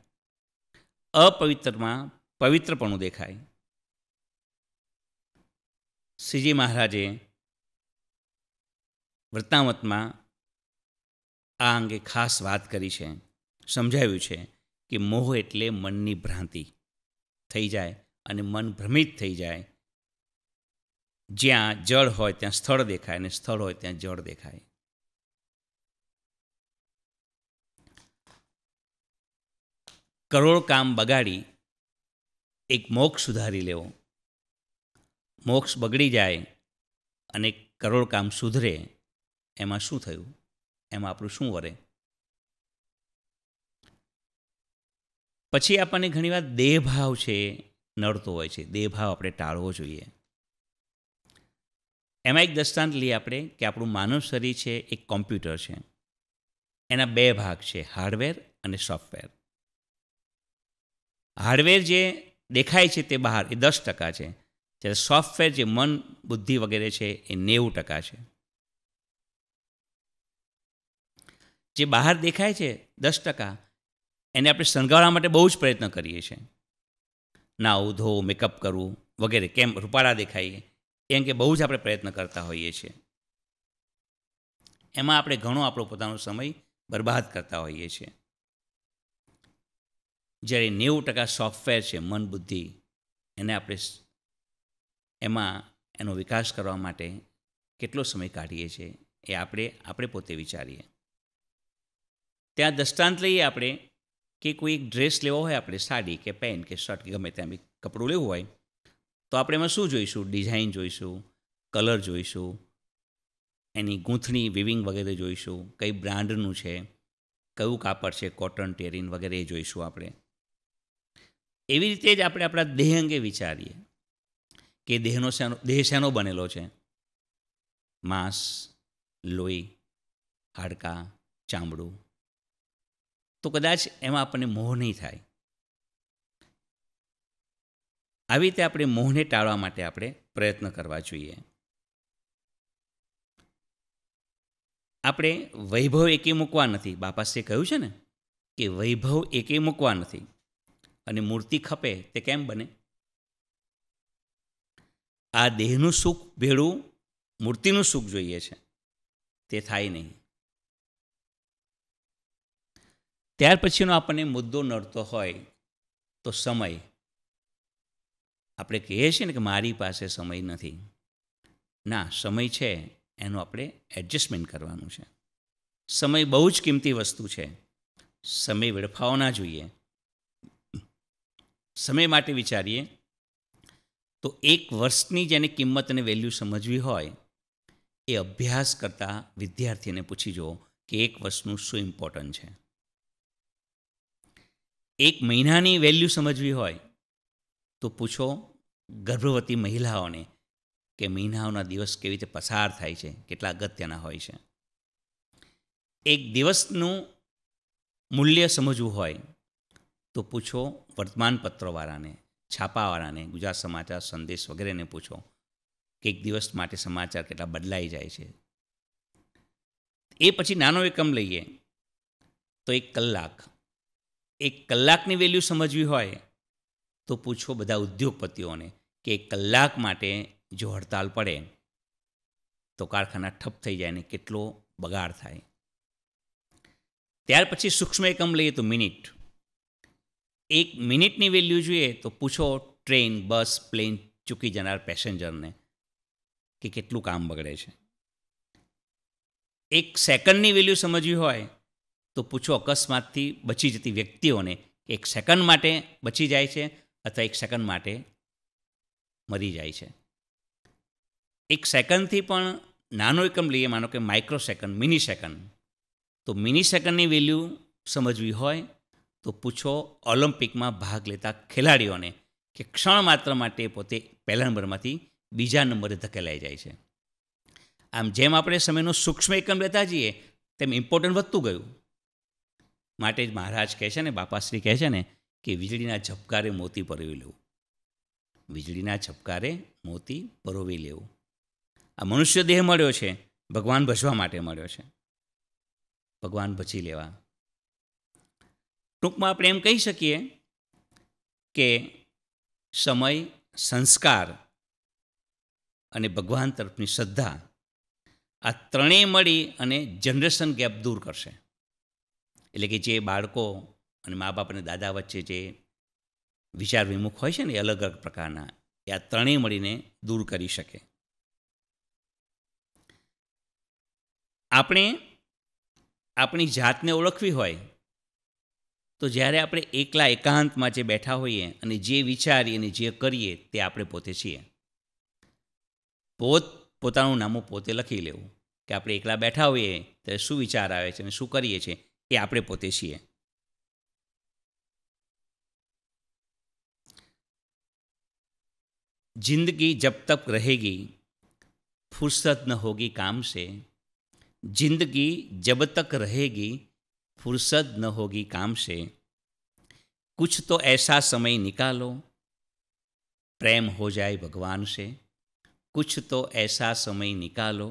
અપવિત્રમાં પવિત્રપણું દેખાય. શ્રીજી મહારાજે વૃત્તાંતમાં આ અંગે ખાસ વાત કરી છે, સમજાવ્યું છે કે મોહ એટલે મનની ભ્રાંતિ થઈ જાય અને મન ભ્રમિત થઈ જાય. જ્યાં જળ હોય ત્યાં સ્થળ દેખાય અને સ્થળ હોય ત્યાં જળ દેખાય. કરોડ કામ બગાડી એક મોક્ષ સુધારી લેવો, મોક્ષ બગડી જાય અને કરોડ કામ સુધરે, એમાં શું થયું? એમાં આપણું શું વરે? પછી આપણને ઘણીવાર દેહભાવ છે નડતો હોય છે, દેહભાવ આપણે ટાળવો જોઈએ. એમાં એક દ્રષ્ટાંત લઈએ આપણે કે આપણું માનવ શરીર છે એક કોમ્પ્યુટર છે, એના બે ભાગ છે, હાર્ડવેર અને સોફ્ટવેર. હાર્ડવેર જે દેખાય છે તે બહાર એ 10% છે, જ્યારે સોફ્ટવેર જે મન બુદ્ધિ વગેરે છે એ 90% છે. જે બહાર દેખાય છે 10% એને આપણે શણગારવા માટે બહુ જ પ્રયત્ન કરીએ છીએ, નાવું ધોવું, મેકઅપ કરવું વગેરે, કેમ રૂપાળા દેખાઈએ એ અંગે બહુ જ આપણે પ્રયત્ન કરતા હોઈએ છીએ. એમાં આપણે ઘણો આપણો પોતાનો સમય બરબાદ કરતા હોઈએ છીએ. જ્યારે 90% સોફ્ટવેર છે મન બુદ્ધિ, એને આપણે એમાં એનો વિકાસ કરવા માટે કેટલો સમય કાઢીએ છીએ એ આપણે પોતે વિચારીએ. ત્યાં દ્રષ્ટાંત લઈએ આપણે કે કોઈ એક ડ્રેસ લેવો હોય, આપણે સાડી કે પેન્ટ કે શર્ટ કે ગમે ત્યાં બી કપડું લેવું હોય તો આપણે એમાં શું જોઈશું? ડિઝાઇન જોઈશું, કલર જોઈશું, એની ગૂંથણી, વિવિંગ વગેરે જોઈશું, કઈ બ્રાન્ડનું છે, કયું કાપડ છે, કોટન, ટેરિન વગેરે એ જોઈશું આપણે. એવી રીતે જ આપણે આપણા દેહ અંગે વિચારીએ કે દેહ શેનો બનેલો છે? માંસ, લોહી, હાડકાં, ચામડું. તો કદાચ એમાં આપણને મોહ નહીં થાય. આવી રીતે આપણે મોહને ટાળવા માટે આપણે પ્રયત્ન કરવા જોઈએ. આપણે વૈભવ એકે મૂકવા નથી, બાપાશ્રીએ કહ્યું છે ને કે વૈભવ એકે મૂકવા નથી. અને મૂર્તિ ખપે તે કેમ બને? આ દેહનું સુખ ભેળું મૂર્તિનું સુખ જોઈએ છે, તે થાય નહીં. ત્યાર પછીનો આપણને મુદ્દો નડતો હોય તો સમય. આપણે કહીએ છીએ ને કે મારી પાસે સમય નથી. ના, સમય છે એનું આપણે એડજસ્ટમેન્ટ કરવાનું છે. સમય બહુ જ કિંમતી વસ્તુ છે, સમય વેડફાવો ના જોઈએ. સમય માટે વિચારીએ તો 1 વર્ષની જેને કિંમત અને વેલ્યુ સમજવી હોય એ અભ્યાસ કરતા વિદ્યાર્થીને પૂછી જુઓ કે 1 વર્ષનું શું ઇમ્પોર્ટન્ટ છે. 1 મહિનાની વેલ્યુ સમજવી હોય તો પૂછો ગર્ભવતી મહિલાઓને કે મહિનાઓના દિવસ કેવી રીતે પસાર થાય છે, કેટલા અગત્યના હોય છે. 1 દિવસનું મૂલ્ય સમજવું હોય તો પૂછો વર્તમાનપત્રોવાળાને, છાપાવાળાને, ગુજરાત સમાચાર, સંદેશ વગેરેને પૂછો કે 1 દિવસ માટે સમાચાર કેટલા બદલાઈ જાય છે. એ પછી નાનો એકમ લઈએ તો 1 કલાક. 1 કલાકની વેલ્યુ સમજવી હોય તો પૂછો બધા ઉદ્યોગપતિઓને કે 1 કલાક માટે જો હડતાલ પડે તો કારખાના ઠપ થઈ જાય ને કેટલો બગાડ થાય. ત્યાર પછી સૂક્ષ્મ એકમ લઈએ તો મિનિટ. 1 મિનિટની વેલ્યુ જોઈએ તો પૂછો ટ્રેન, બસ, પ્લેન ચૂકી જનાર પેસેન્જરને કે કેટલું કામ બગડે છે. 1 સેકન્ડની વેલ્યુ સમજવી હોય તો પૂછો અકસ્માતથી બચી જતી વ્યક્તિઓને 1 સેકન્ડ માટે બચી જાય છે અથવા 1 સેકન્ડ માટે મરી જાય છે. 1 સેકન્ડથી પણ નાનો એકમ લઈએ, માનો કે માઇક્રો સેકન્ડ, મિની સેકન્ડ, તો મિની સેકન્ડની વેલ્યુ સમજવી હોય તો પૂછો ઓલિમ્પિકમાં ભાગ લેતા ખેલાડીઓને કે ક્ષણ માત્ર માટે પોતે પહેલા નંબરમાંથી બીજા નંબરે ધકેલાઈ જાય છે. આમ જેમ આપણે સમયનો સૂક્ષ્મ એકમ લેતા જઈએ તેમ ઇમ્પોર્ટન્ટ વધતું ગયું. માટે જ મહારાજ કહે છે ને, બાપાશ્રી કહે છે ને કે વીજળીના ઝબકારે મોતી પરોવી લેવું, વીજળીના ઝબકારે મોતી પરોવી લેવું. આ મનુષ્ય દેહ મળ્યો છે, ભગવાન ભજવા માટે મળ્યો છે, ભગવાન ભજી લેવા. ટૂંકમાં આપણે એમ કહી શકીએ કે સમય, સંસ્કાર અને ભગવાન તરફની શ્રદ્ધા, આ ત્રણેય મળી અને જનરેશન ગેપ દૂર કરશે. એટલે કે જે બાળકો અને મા બાપ અને દાદા વચ્ચે જે વિચાર વિમુખ હોય છે ને, અલગ અલગ પ્રકારના, એ આ ત્રણેય મળીને દૂર કરી શકે. આપણે આપણી જાતને ઓળખવી હોય તો જ્યારે આપણે એકલા એકાંતમાં જે બેઠા હોઈએ અને જે વિચારીએ અને જે કરીએ તે આપણે પોતે છીએ. પોતાનું નામું પોતે લખી લેવું કે આપણે એકલા બેઠા હોઈએ ત્યારે શું વિચાર આવે છે અને શું કરીએ છીએ એ આપણે પોતે છીએ. जिंदगी जब तक रहेगी फुर्सत न होगी काम से, जिंदगी जब तक रहेगी फुर्सत न होगी काम से, कुछ तो ऐसा समय निकालो प्रेम हो जाए भगवान से, कुछ तो ऐसा समय निकालो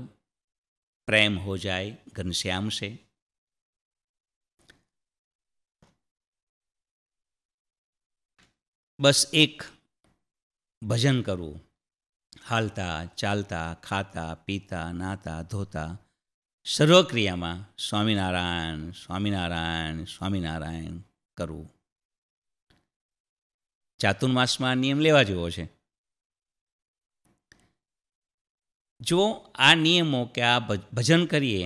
प्रेम हो जाए घनश्याम से. बस एक भजन करूँ, हालता चालता खाता पीता नाता धोता सर्व क्रिया में स्वामी नारायण स्वामी नारायण स्वामी नारायण करूँ. चातुर्मास में नियम लेवा जेवो छे. जो आ नियमों के आ भजन करिए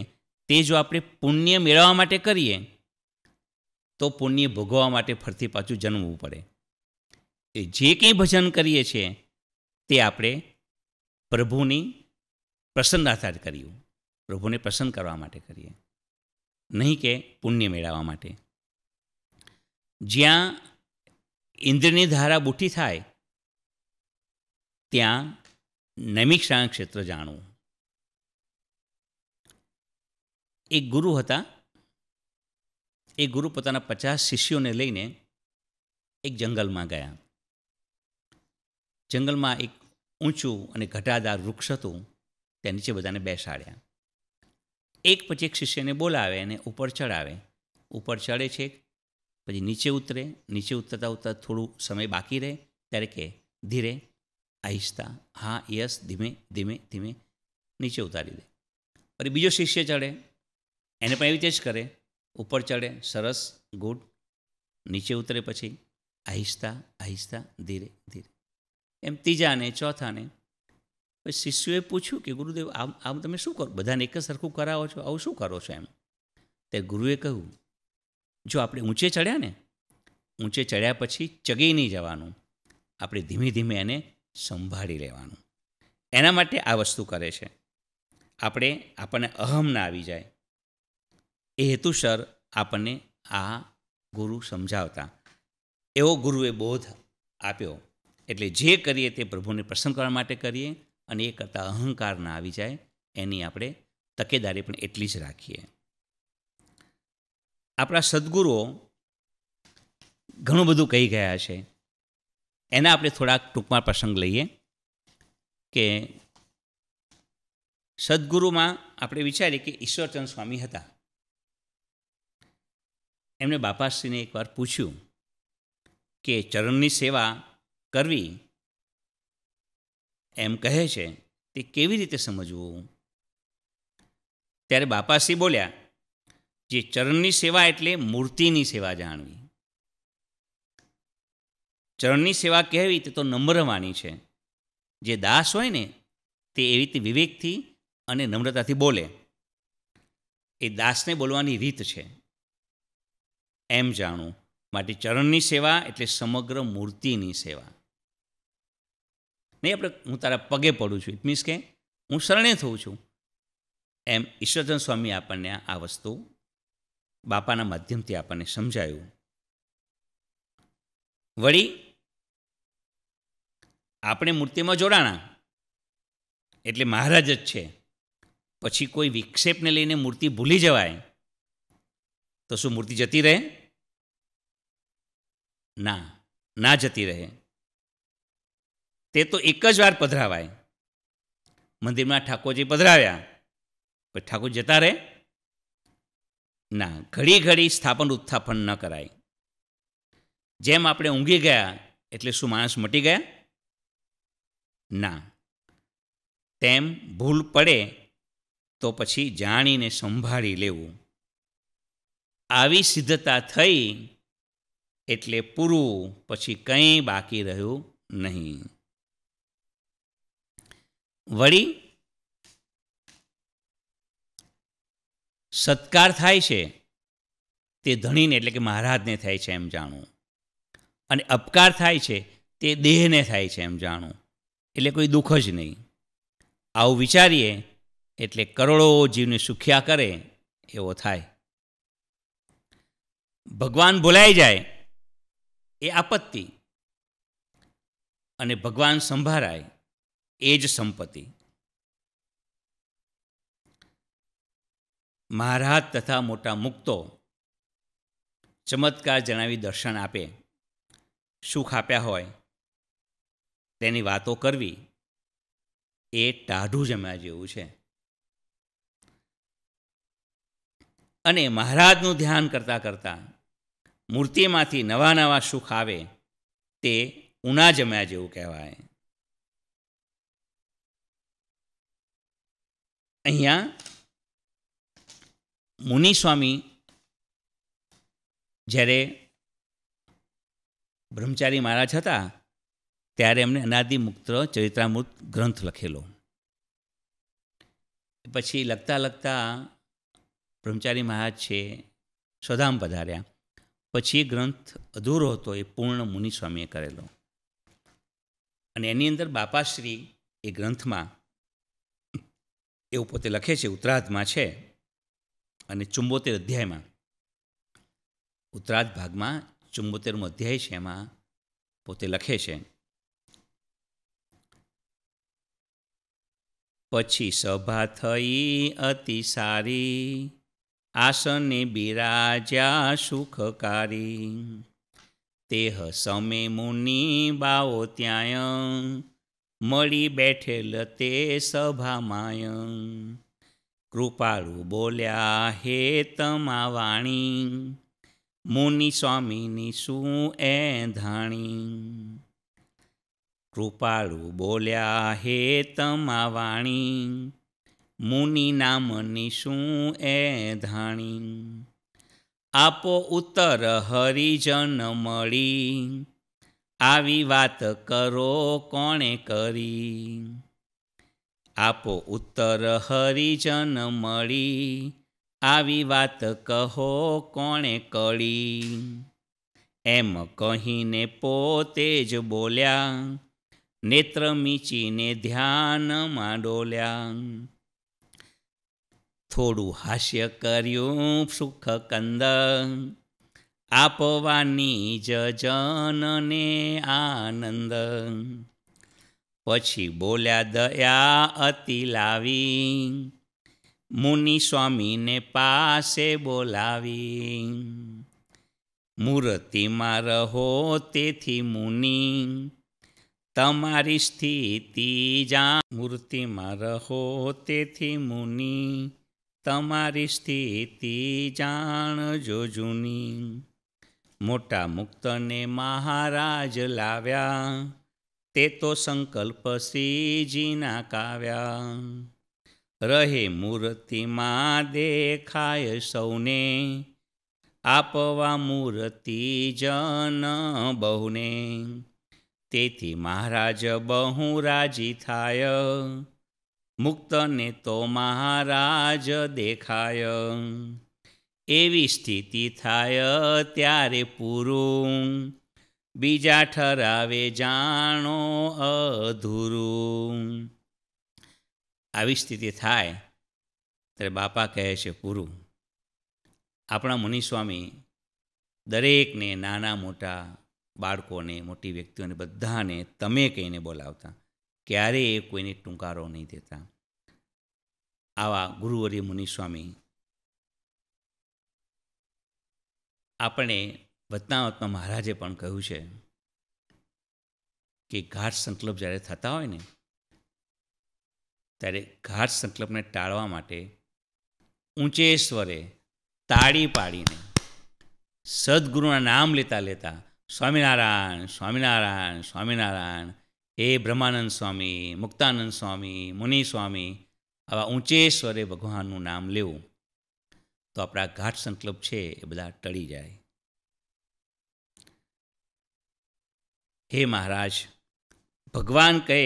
ते जो आपणे पुण्य मेळववा माटे करिए तो पुण्य भोगवा माटे फरीथी पाछुं जन्मवुं पड़े. जे कहीं भजन करीए छे ते आपणे प्रभुनी प्रसन्नता करीए, प्रभुने प्रसन्न करवा माटे करीए, नहीं के पुण्य मेळववा माटे. ज्यां इंद्रनी धारा बूठी थाय त्यां नैमिषाण क्षेत्र जाणवुं. एक गुरु हता, ए गुरु पोताना 50 शिष्योने लईने एक जंगल में गया. जंगल में एक ऊँचू और घटादार वृक्ष हतुं, त्यां नीचे बधाने बेसाड्या. एक पछी एक शिष्य ने बोलावे ने ऊपर चढ़ावे. ऊपर चढ़े छे पछी नीचे उतरे. नीचे उतरता उतरता थोड़ा समय बाकी रहे त्यारे कहे धीरे आहिस्ता, हाँ यस, धीमे धीमे धीमे नीचे उतारी दे. पर बीजो शिष्य चढ़े, एने पण एवी रीते ज करे. ऊपर चढ़े, सरस, गुड. नीचे उतरे पछी आहिस्ता आहिस्ता धीरे धीरे एम तीजा ने चौथा ने. પછી શિષ્યોએ પૂછ્યું કે ગુરુદેવ આમ તમે શું કરો, બધાને એક જ સરખું કરાવો છો, આવું શું કરો છો એમ. ત્યારે ગુરુએ કહ્યું જો આપણે ઊંચે ચડ્યા ને, ઊંચે ચડ્યા પછી ચગી નહીં જવાનું, આપણે ધીમે ધીમે એને સંભાળી લેવાનું. એના માટે આ વસ્તુ કરે છે. આપણને અહમ ના આવી જાય એ હેતુસર આપણને આ ગુરુ સમજાવતા. એવો ગુરુએ બોધ આપ્યો. એટલે જે કરીએ તે પ્રભુને પ્રસન્ન કરવા માટે કરીએ અને એ કરતાં અહંકાર ના આવી જાય એની આપણે તકેદારી પણ એટલી જ રાખીએ. આપણા સદ્ગુરુઓ ઘણું બધું કહી ગયા છે. એના આપણે થોડાક ટૂંકમાં પ્રસંગ લઈએ કે સદ્ગુરુમાં આપણે વિચારીએ કે ઈશ્વરચરણ સ્વામી હતા. એમણે બાપાશ્રીને એકવાર પૂછ્યું કે ચરણની સેવા કરવી એમ કહે છે તે કેવી રીતે સમજવું. ત્યારે બાપાશ્રી બોલ્યા જે ચરણની સેવા એટલે મૂર્તિની સેવા જાણવી. ચરણની સેવા કહેવી તે તો નમ્રવાણી છે. જે દાસ હોય ને તે એવી રીતે વિવેકથી અને નમ્રતાથી બોલે. એ દાસને બોલવાની રીત છે એમ જાણવું. માટે ચરણની સેવા એટલે સમગ્ર મૂર્તિની સેવા. નહીં આપણે હું તારા પગે પડું છું, ઇટ મીન્સ કે હું શરણે થઉં છું. એમ ઈશ્વરચરણ સ્વામી આપણને આ વસ્તુ બાપાના માધ્યમથી આપણને સમજાયું. વળી આપણે મૂર્તિમાં જોડાણા એટલે મહારાજ જ છે. પછી કોઈ વિક્ષેપને લઈને મૂર્તિ ભૂલી જવાય તો શું મૂર્તિ જતી રહે? ના, ના જતી રહે. તે તો એક જ વાર પધરાવાય. મંદિરમાં ઠાકોરજી પધરાવ્યા પણ ઠાકોર જતા રહે ના. ઘડી ઘડી સ્થાપન ઉત્થાપન ન કરાય. જેમ આપણે ઊંઘી ગયા એટલે શું માણસ મટી ગયા? ના. તેમ ભૂલ પડે તો પછી જાણીને સંભાળી લેવું. આવી સિદ્ધતા થઈ એટલે પૂરું, પછી કંઈ બાકી રહ્યું નહીં। વળી સત્કાર થાય છે તે ધણીને એટલે કે મહારાજને થાય છે એમ જાણવું, અને અપકાર થાય છે તે દેહને થાય છે એમ જાણવું, એટલે કોઈ દુઃખ જ નહીં। આવું વિચારીએ એટલે કરોડો જીવને સુખ્યા કરે એવો થાય। ભગવાન ભૂલાઈ જાય એ આપત્તિ, અને ભગવાન સંભાળાય એ જ સંપત્તિ। મહારાજ તથા મોટા મુક્તો ચમત્કાર જણાવી દર્શન આપે, સુખ આપ્યા હોય તેની વાતો કરવી એ ટાઢું જમ્યા જેવું છે। અને મહારાજનું ધ્યાન કરતાં કરતાં મૂર્તિમાંથી નવા નવા સુખ આવે તે ઊણા જમ્યા જેવું કહેવાય। અહીંયા મુનિસ્વામી જ્યારે બ્રહ્મચારી મહારાજ હતા ત્યારે એમને અનાદિમુક્ત ચરિત્રામૃત ગ્રંથ લખેલો। પછી લખતાં લખતાં બ્રહ્મચારી મહારાજ છે સ્વધામ પધાર્યા, પછી એ ગ્રંથ અધૂરો હતો એ પૂર્ણ મુનિસ્વામીએ કરેલો। અને એની અંદર બાપાશ્રી એ ગ્રંથમાં એવું પોતે લખે છે, ઉત્તરાર્ધમાં છે અને 74 અધ્યાયમાં, ઉત્તરાર્ધ ભાગમાં 74મો અધ્યાય છે, એમાં પોતે લખે છે, પછી સભા થઈ અતિ સારી, આસને બિરાજ્યા સુખકારી, તેહ સમે મુનિ બાઓ ત્યાય, મળી બેઠેલ તે સભામાય, કૃપાળુ બોલ્યા હે તમા વાણી, મુનિ સ્વામીની શું એ ધાણી, કૃપાળુ બોલ્યા હે તમા વાણી, મુનિ નામની શું એ ધાણી, આપો ઉત્તર હરિજન મળી, આવી વાત કરો કોણે કરી, આપો ઉત્તર હરિજન મળી, આવી વાત કહો કોણે કરી, એમ કહીને પોતે જ બોલ્યા, नेत्र मीचीने ध्यान में डोल्या, थोड़ू हास्य करियो सुख कंद, आपवानी जजन ने आनंद, पछी बोल्या दया अति लावी, मुनि स्वामी ने पासे बोलावी, मूर्ति में रहो तेथी मुनि, तमारी स्थिति जा मूर्ति में रहो तेथी मुनि, तमारी स्थिति जाणजो जूनी, मोटा मुक्त ने महाराज लाव्या, ते तो संकल्प श्रीजीना काव्या, रहे मूर्ति में देखाय सौने, आपवा मूर्ति जन बहुने, तेथी महाराज बहु राजी थाय, मुक्त ने तो महाराज देखाय, एवी स्थिति थाय त्यारे पूरुं, बीजा ठरावे जाणो अधूरुं। आवी स्थिति थाय त्यारे बापा कहे छे पूरुं। आपणा मुनिस्वामी दरेकने नाना मोटा બાળકોને, મોટી વ્યક્તિઓને બધાને તમે કહીને બોલાવતા, ક્યારેય કોઈને ટૂંકારો નહીં દેતા। આવા ગુરુવર્ય મુનિસ્વામી આપણે વચનામૃતમાં મહારાજે પણ કહ્યું છે કે ગાઢ સંકલ્પ જ્યારે થતા હોય ને ત્યારે ગાઢ સંકલ્પને ટાળવા માટે ઊંચે સ્વરે તાળી પાડીને સદગુરુના નામ લેતા લેતા સ્વામિનારાયણ સ્વામિનારાયણ સ્વામિનારાયણ, હે બ્રહ્માનંદ સ્વામી, મુક્તાનંદ સ્વામી, મુનિસ્વામી, આવા ઊંચે સ્વરે ભગવાનનું નામ લેવું તો આપણા ગાઢ સંકલ્પ છે એ બધા ટળી જાય. हे महाराज, भगवान कहे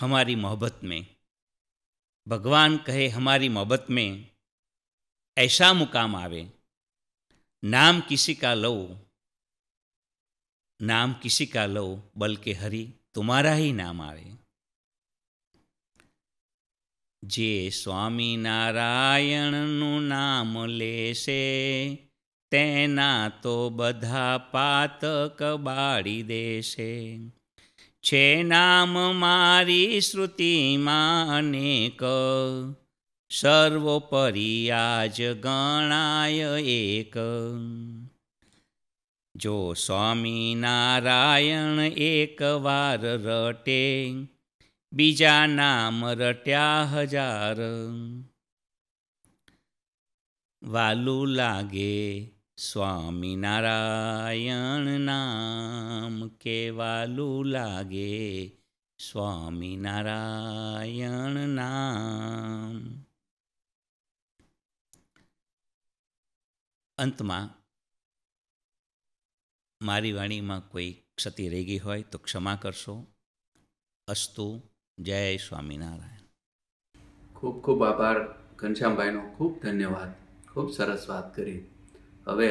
हमारी मोहब्बत में, भगवान कहे हमारी मोहब्बत में ऐसा मुकाम आवे, नाम किसी का लो, नाम किसी का लो, बल्कि हरि तुम्हारा ही नाम आवे. जे स्वामी नारायण नु नाम लेशे तेना तो बधा पातक बाड़ी देशे. छे नाम मारी श्रुति मां अनेक, सर्वोपरि आज गणाय एक. जो स्वामी नारायण एक वार रटे, बीजा नाम रट्या हजार. वालू लागे स्वामी नारायण नाम के, वालू लागे स्वामी नारायण नाम. अंत में मारी वाणी में कोई क्षति रह गई हो तो क्षमा करशो. अस्तु. जय स्वामीनारायण. खूब खूब आभार घनश्याम भाई, खूब धन्यवाद. खूब सरस बात करी. हवे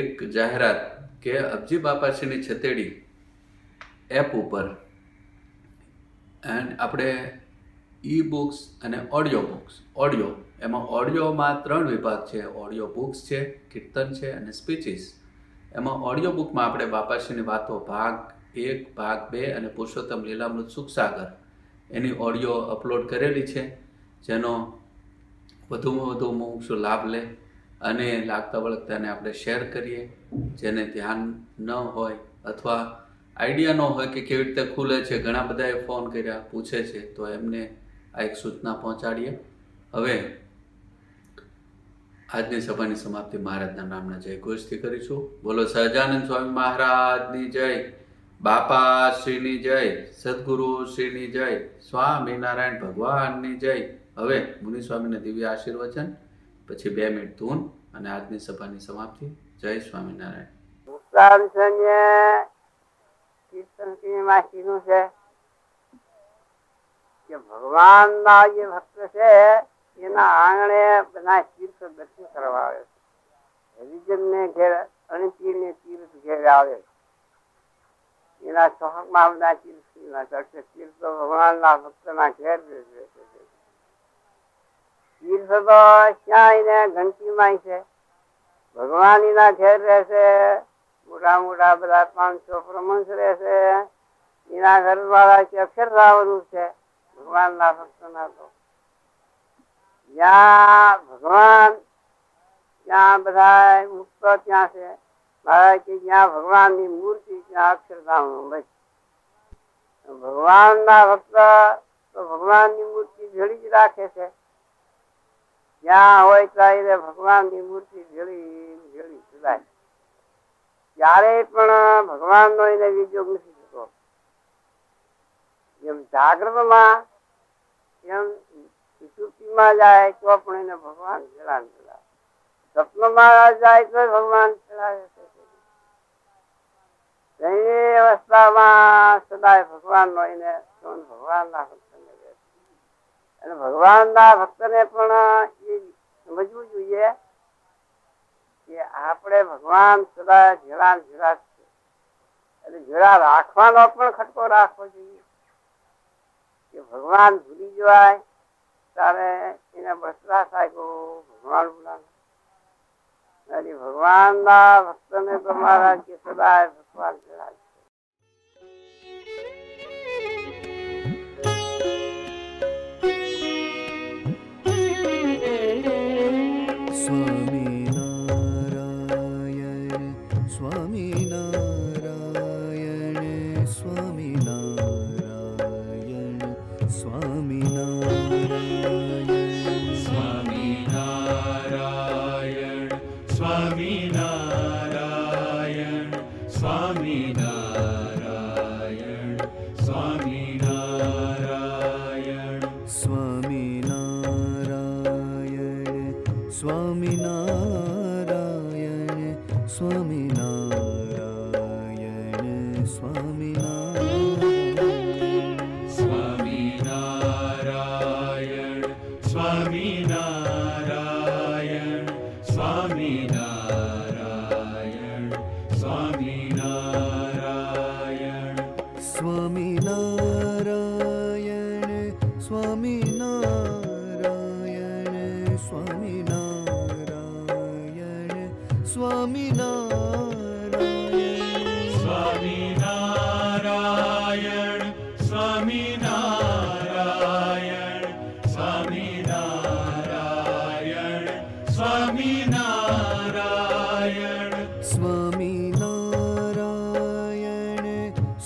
एक जाहरात के अबजी बापाशी छतेड़ी एप पर आपणे ई बुक्स अने audio books, audio M audio में 3 विभाग है. ऑडियो बुक्स है, कीर्तन है, स्पीचीस. एम ऑडियो बुक में आपणे बापाशी बातों भाग 1, भाग 2 और पुरुषोत्तम लीलामृत सुखसागर एनी ऑडियो अपलॉड करेली है, जेनो વધુમાં વધુ મોક્ષ લાભ લે અને લાગતા વળગતાને આપણે શેર કરીએ. જેને ધ્યાન ન હોય અથવા આઈડિયા ન હોય કે કેવી રીતે ખુલે છે, ઘણા બધાએ ફોન કર્યા પૂછે છે, તો એમને આ એક સૂચના પહોંચાડીએ. હવે આજની સભાની સમાપ્તિ મહારાજના નામના જય ઘોષથી કરીશું. બોલો સહજાનંદ સ્વામી મહારાજની જય, બાપા શ્રીની જય, સદગુરુ શ્રીની જય, સ્વામિનારાયણ ભગવાનની જય. હવે મુનિસ્વામીને દિવ્ય આશીર્વચન, પછી 2 મિનિટ ધૂન અને આજની સભાની સમાપ્તિ. જય સ્વામિનારાયણ. મુક્તાનંદ સ્વામી કીર્તનમાં કીધું છે કે ભગવાનના જે ભક્ત છે એના આંગણે બધા તીર્થ દર્શન કરવા આવે છે. હરિજનને ઘેર અણપીરને તીર્થ ઘેર આવે એના ચોકમાં બધા તીર્થના દર્શન. તીર્થ તો ભગવાનના ભક્તના ઘેર છે. तीर्थ तो क्या घंटी माई से भगवान ना घेर रहे. मोटा मोटा बड़ा 500 प्रमंश रहे. इना घर वाला के अक्षर रूप से भगवान ना भक्त ना तो या भगवान क्या बधाई मुक्त त्या से महाराज की क्या भगवान की मूर्ति क्या अक्षरधाम बस. भगवान ना भक्त तो भगवान की मूर्ति झड़ी ज राखे से. જ્યાં હોય ત્યારે ભગવાનની મૂર્તિ જળી જુદાય. ક્યારેય પણ ભગવાનનો એને વિજોગ નથી થતો. જેમ જાગૃતમાં એમ સુષુપ્તિમાં જાય તો પણ એને ભગવાન જળાય. સ્વપ્નમાં જાય તો ભગવાન જળાય. એ અવસ્થામાં સદાય ભગવાનનો એને ભગવાનના અને ભગવાનના ભક્તને પણ એ સમજવું જોઈએ કે આપણે ભગવાન સદા જરા છે એટલે જરા રાખવાનો પણ ખટકો રાખવો જોઈએ કે ભગવાન ભૂલી જવાય ત્યારે એને બસરા થાય ભગવાન ભૂલાય. એટલે ભગવાનના ભક્તને તમારા કે સદા ભગવાન જરા છે. Swami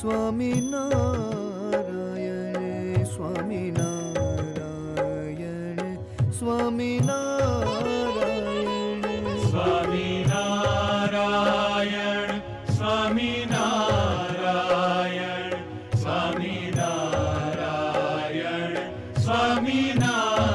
स्वामी नारायण स्वामी नारायण स्वामी नारायण स्वामी नारायण स्वामी नारायण स्वामी नारायण स्वामी नारायण।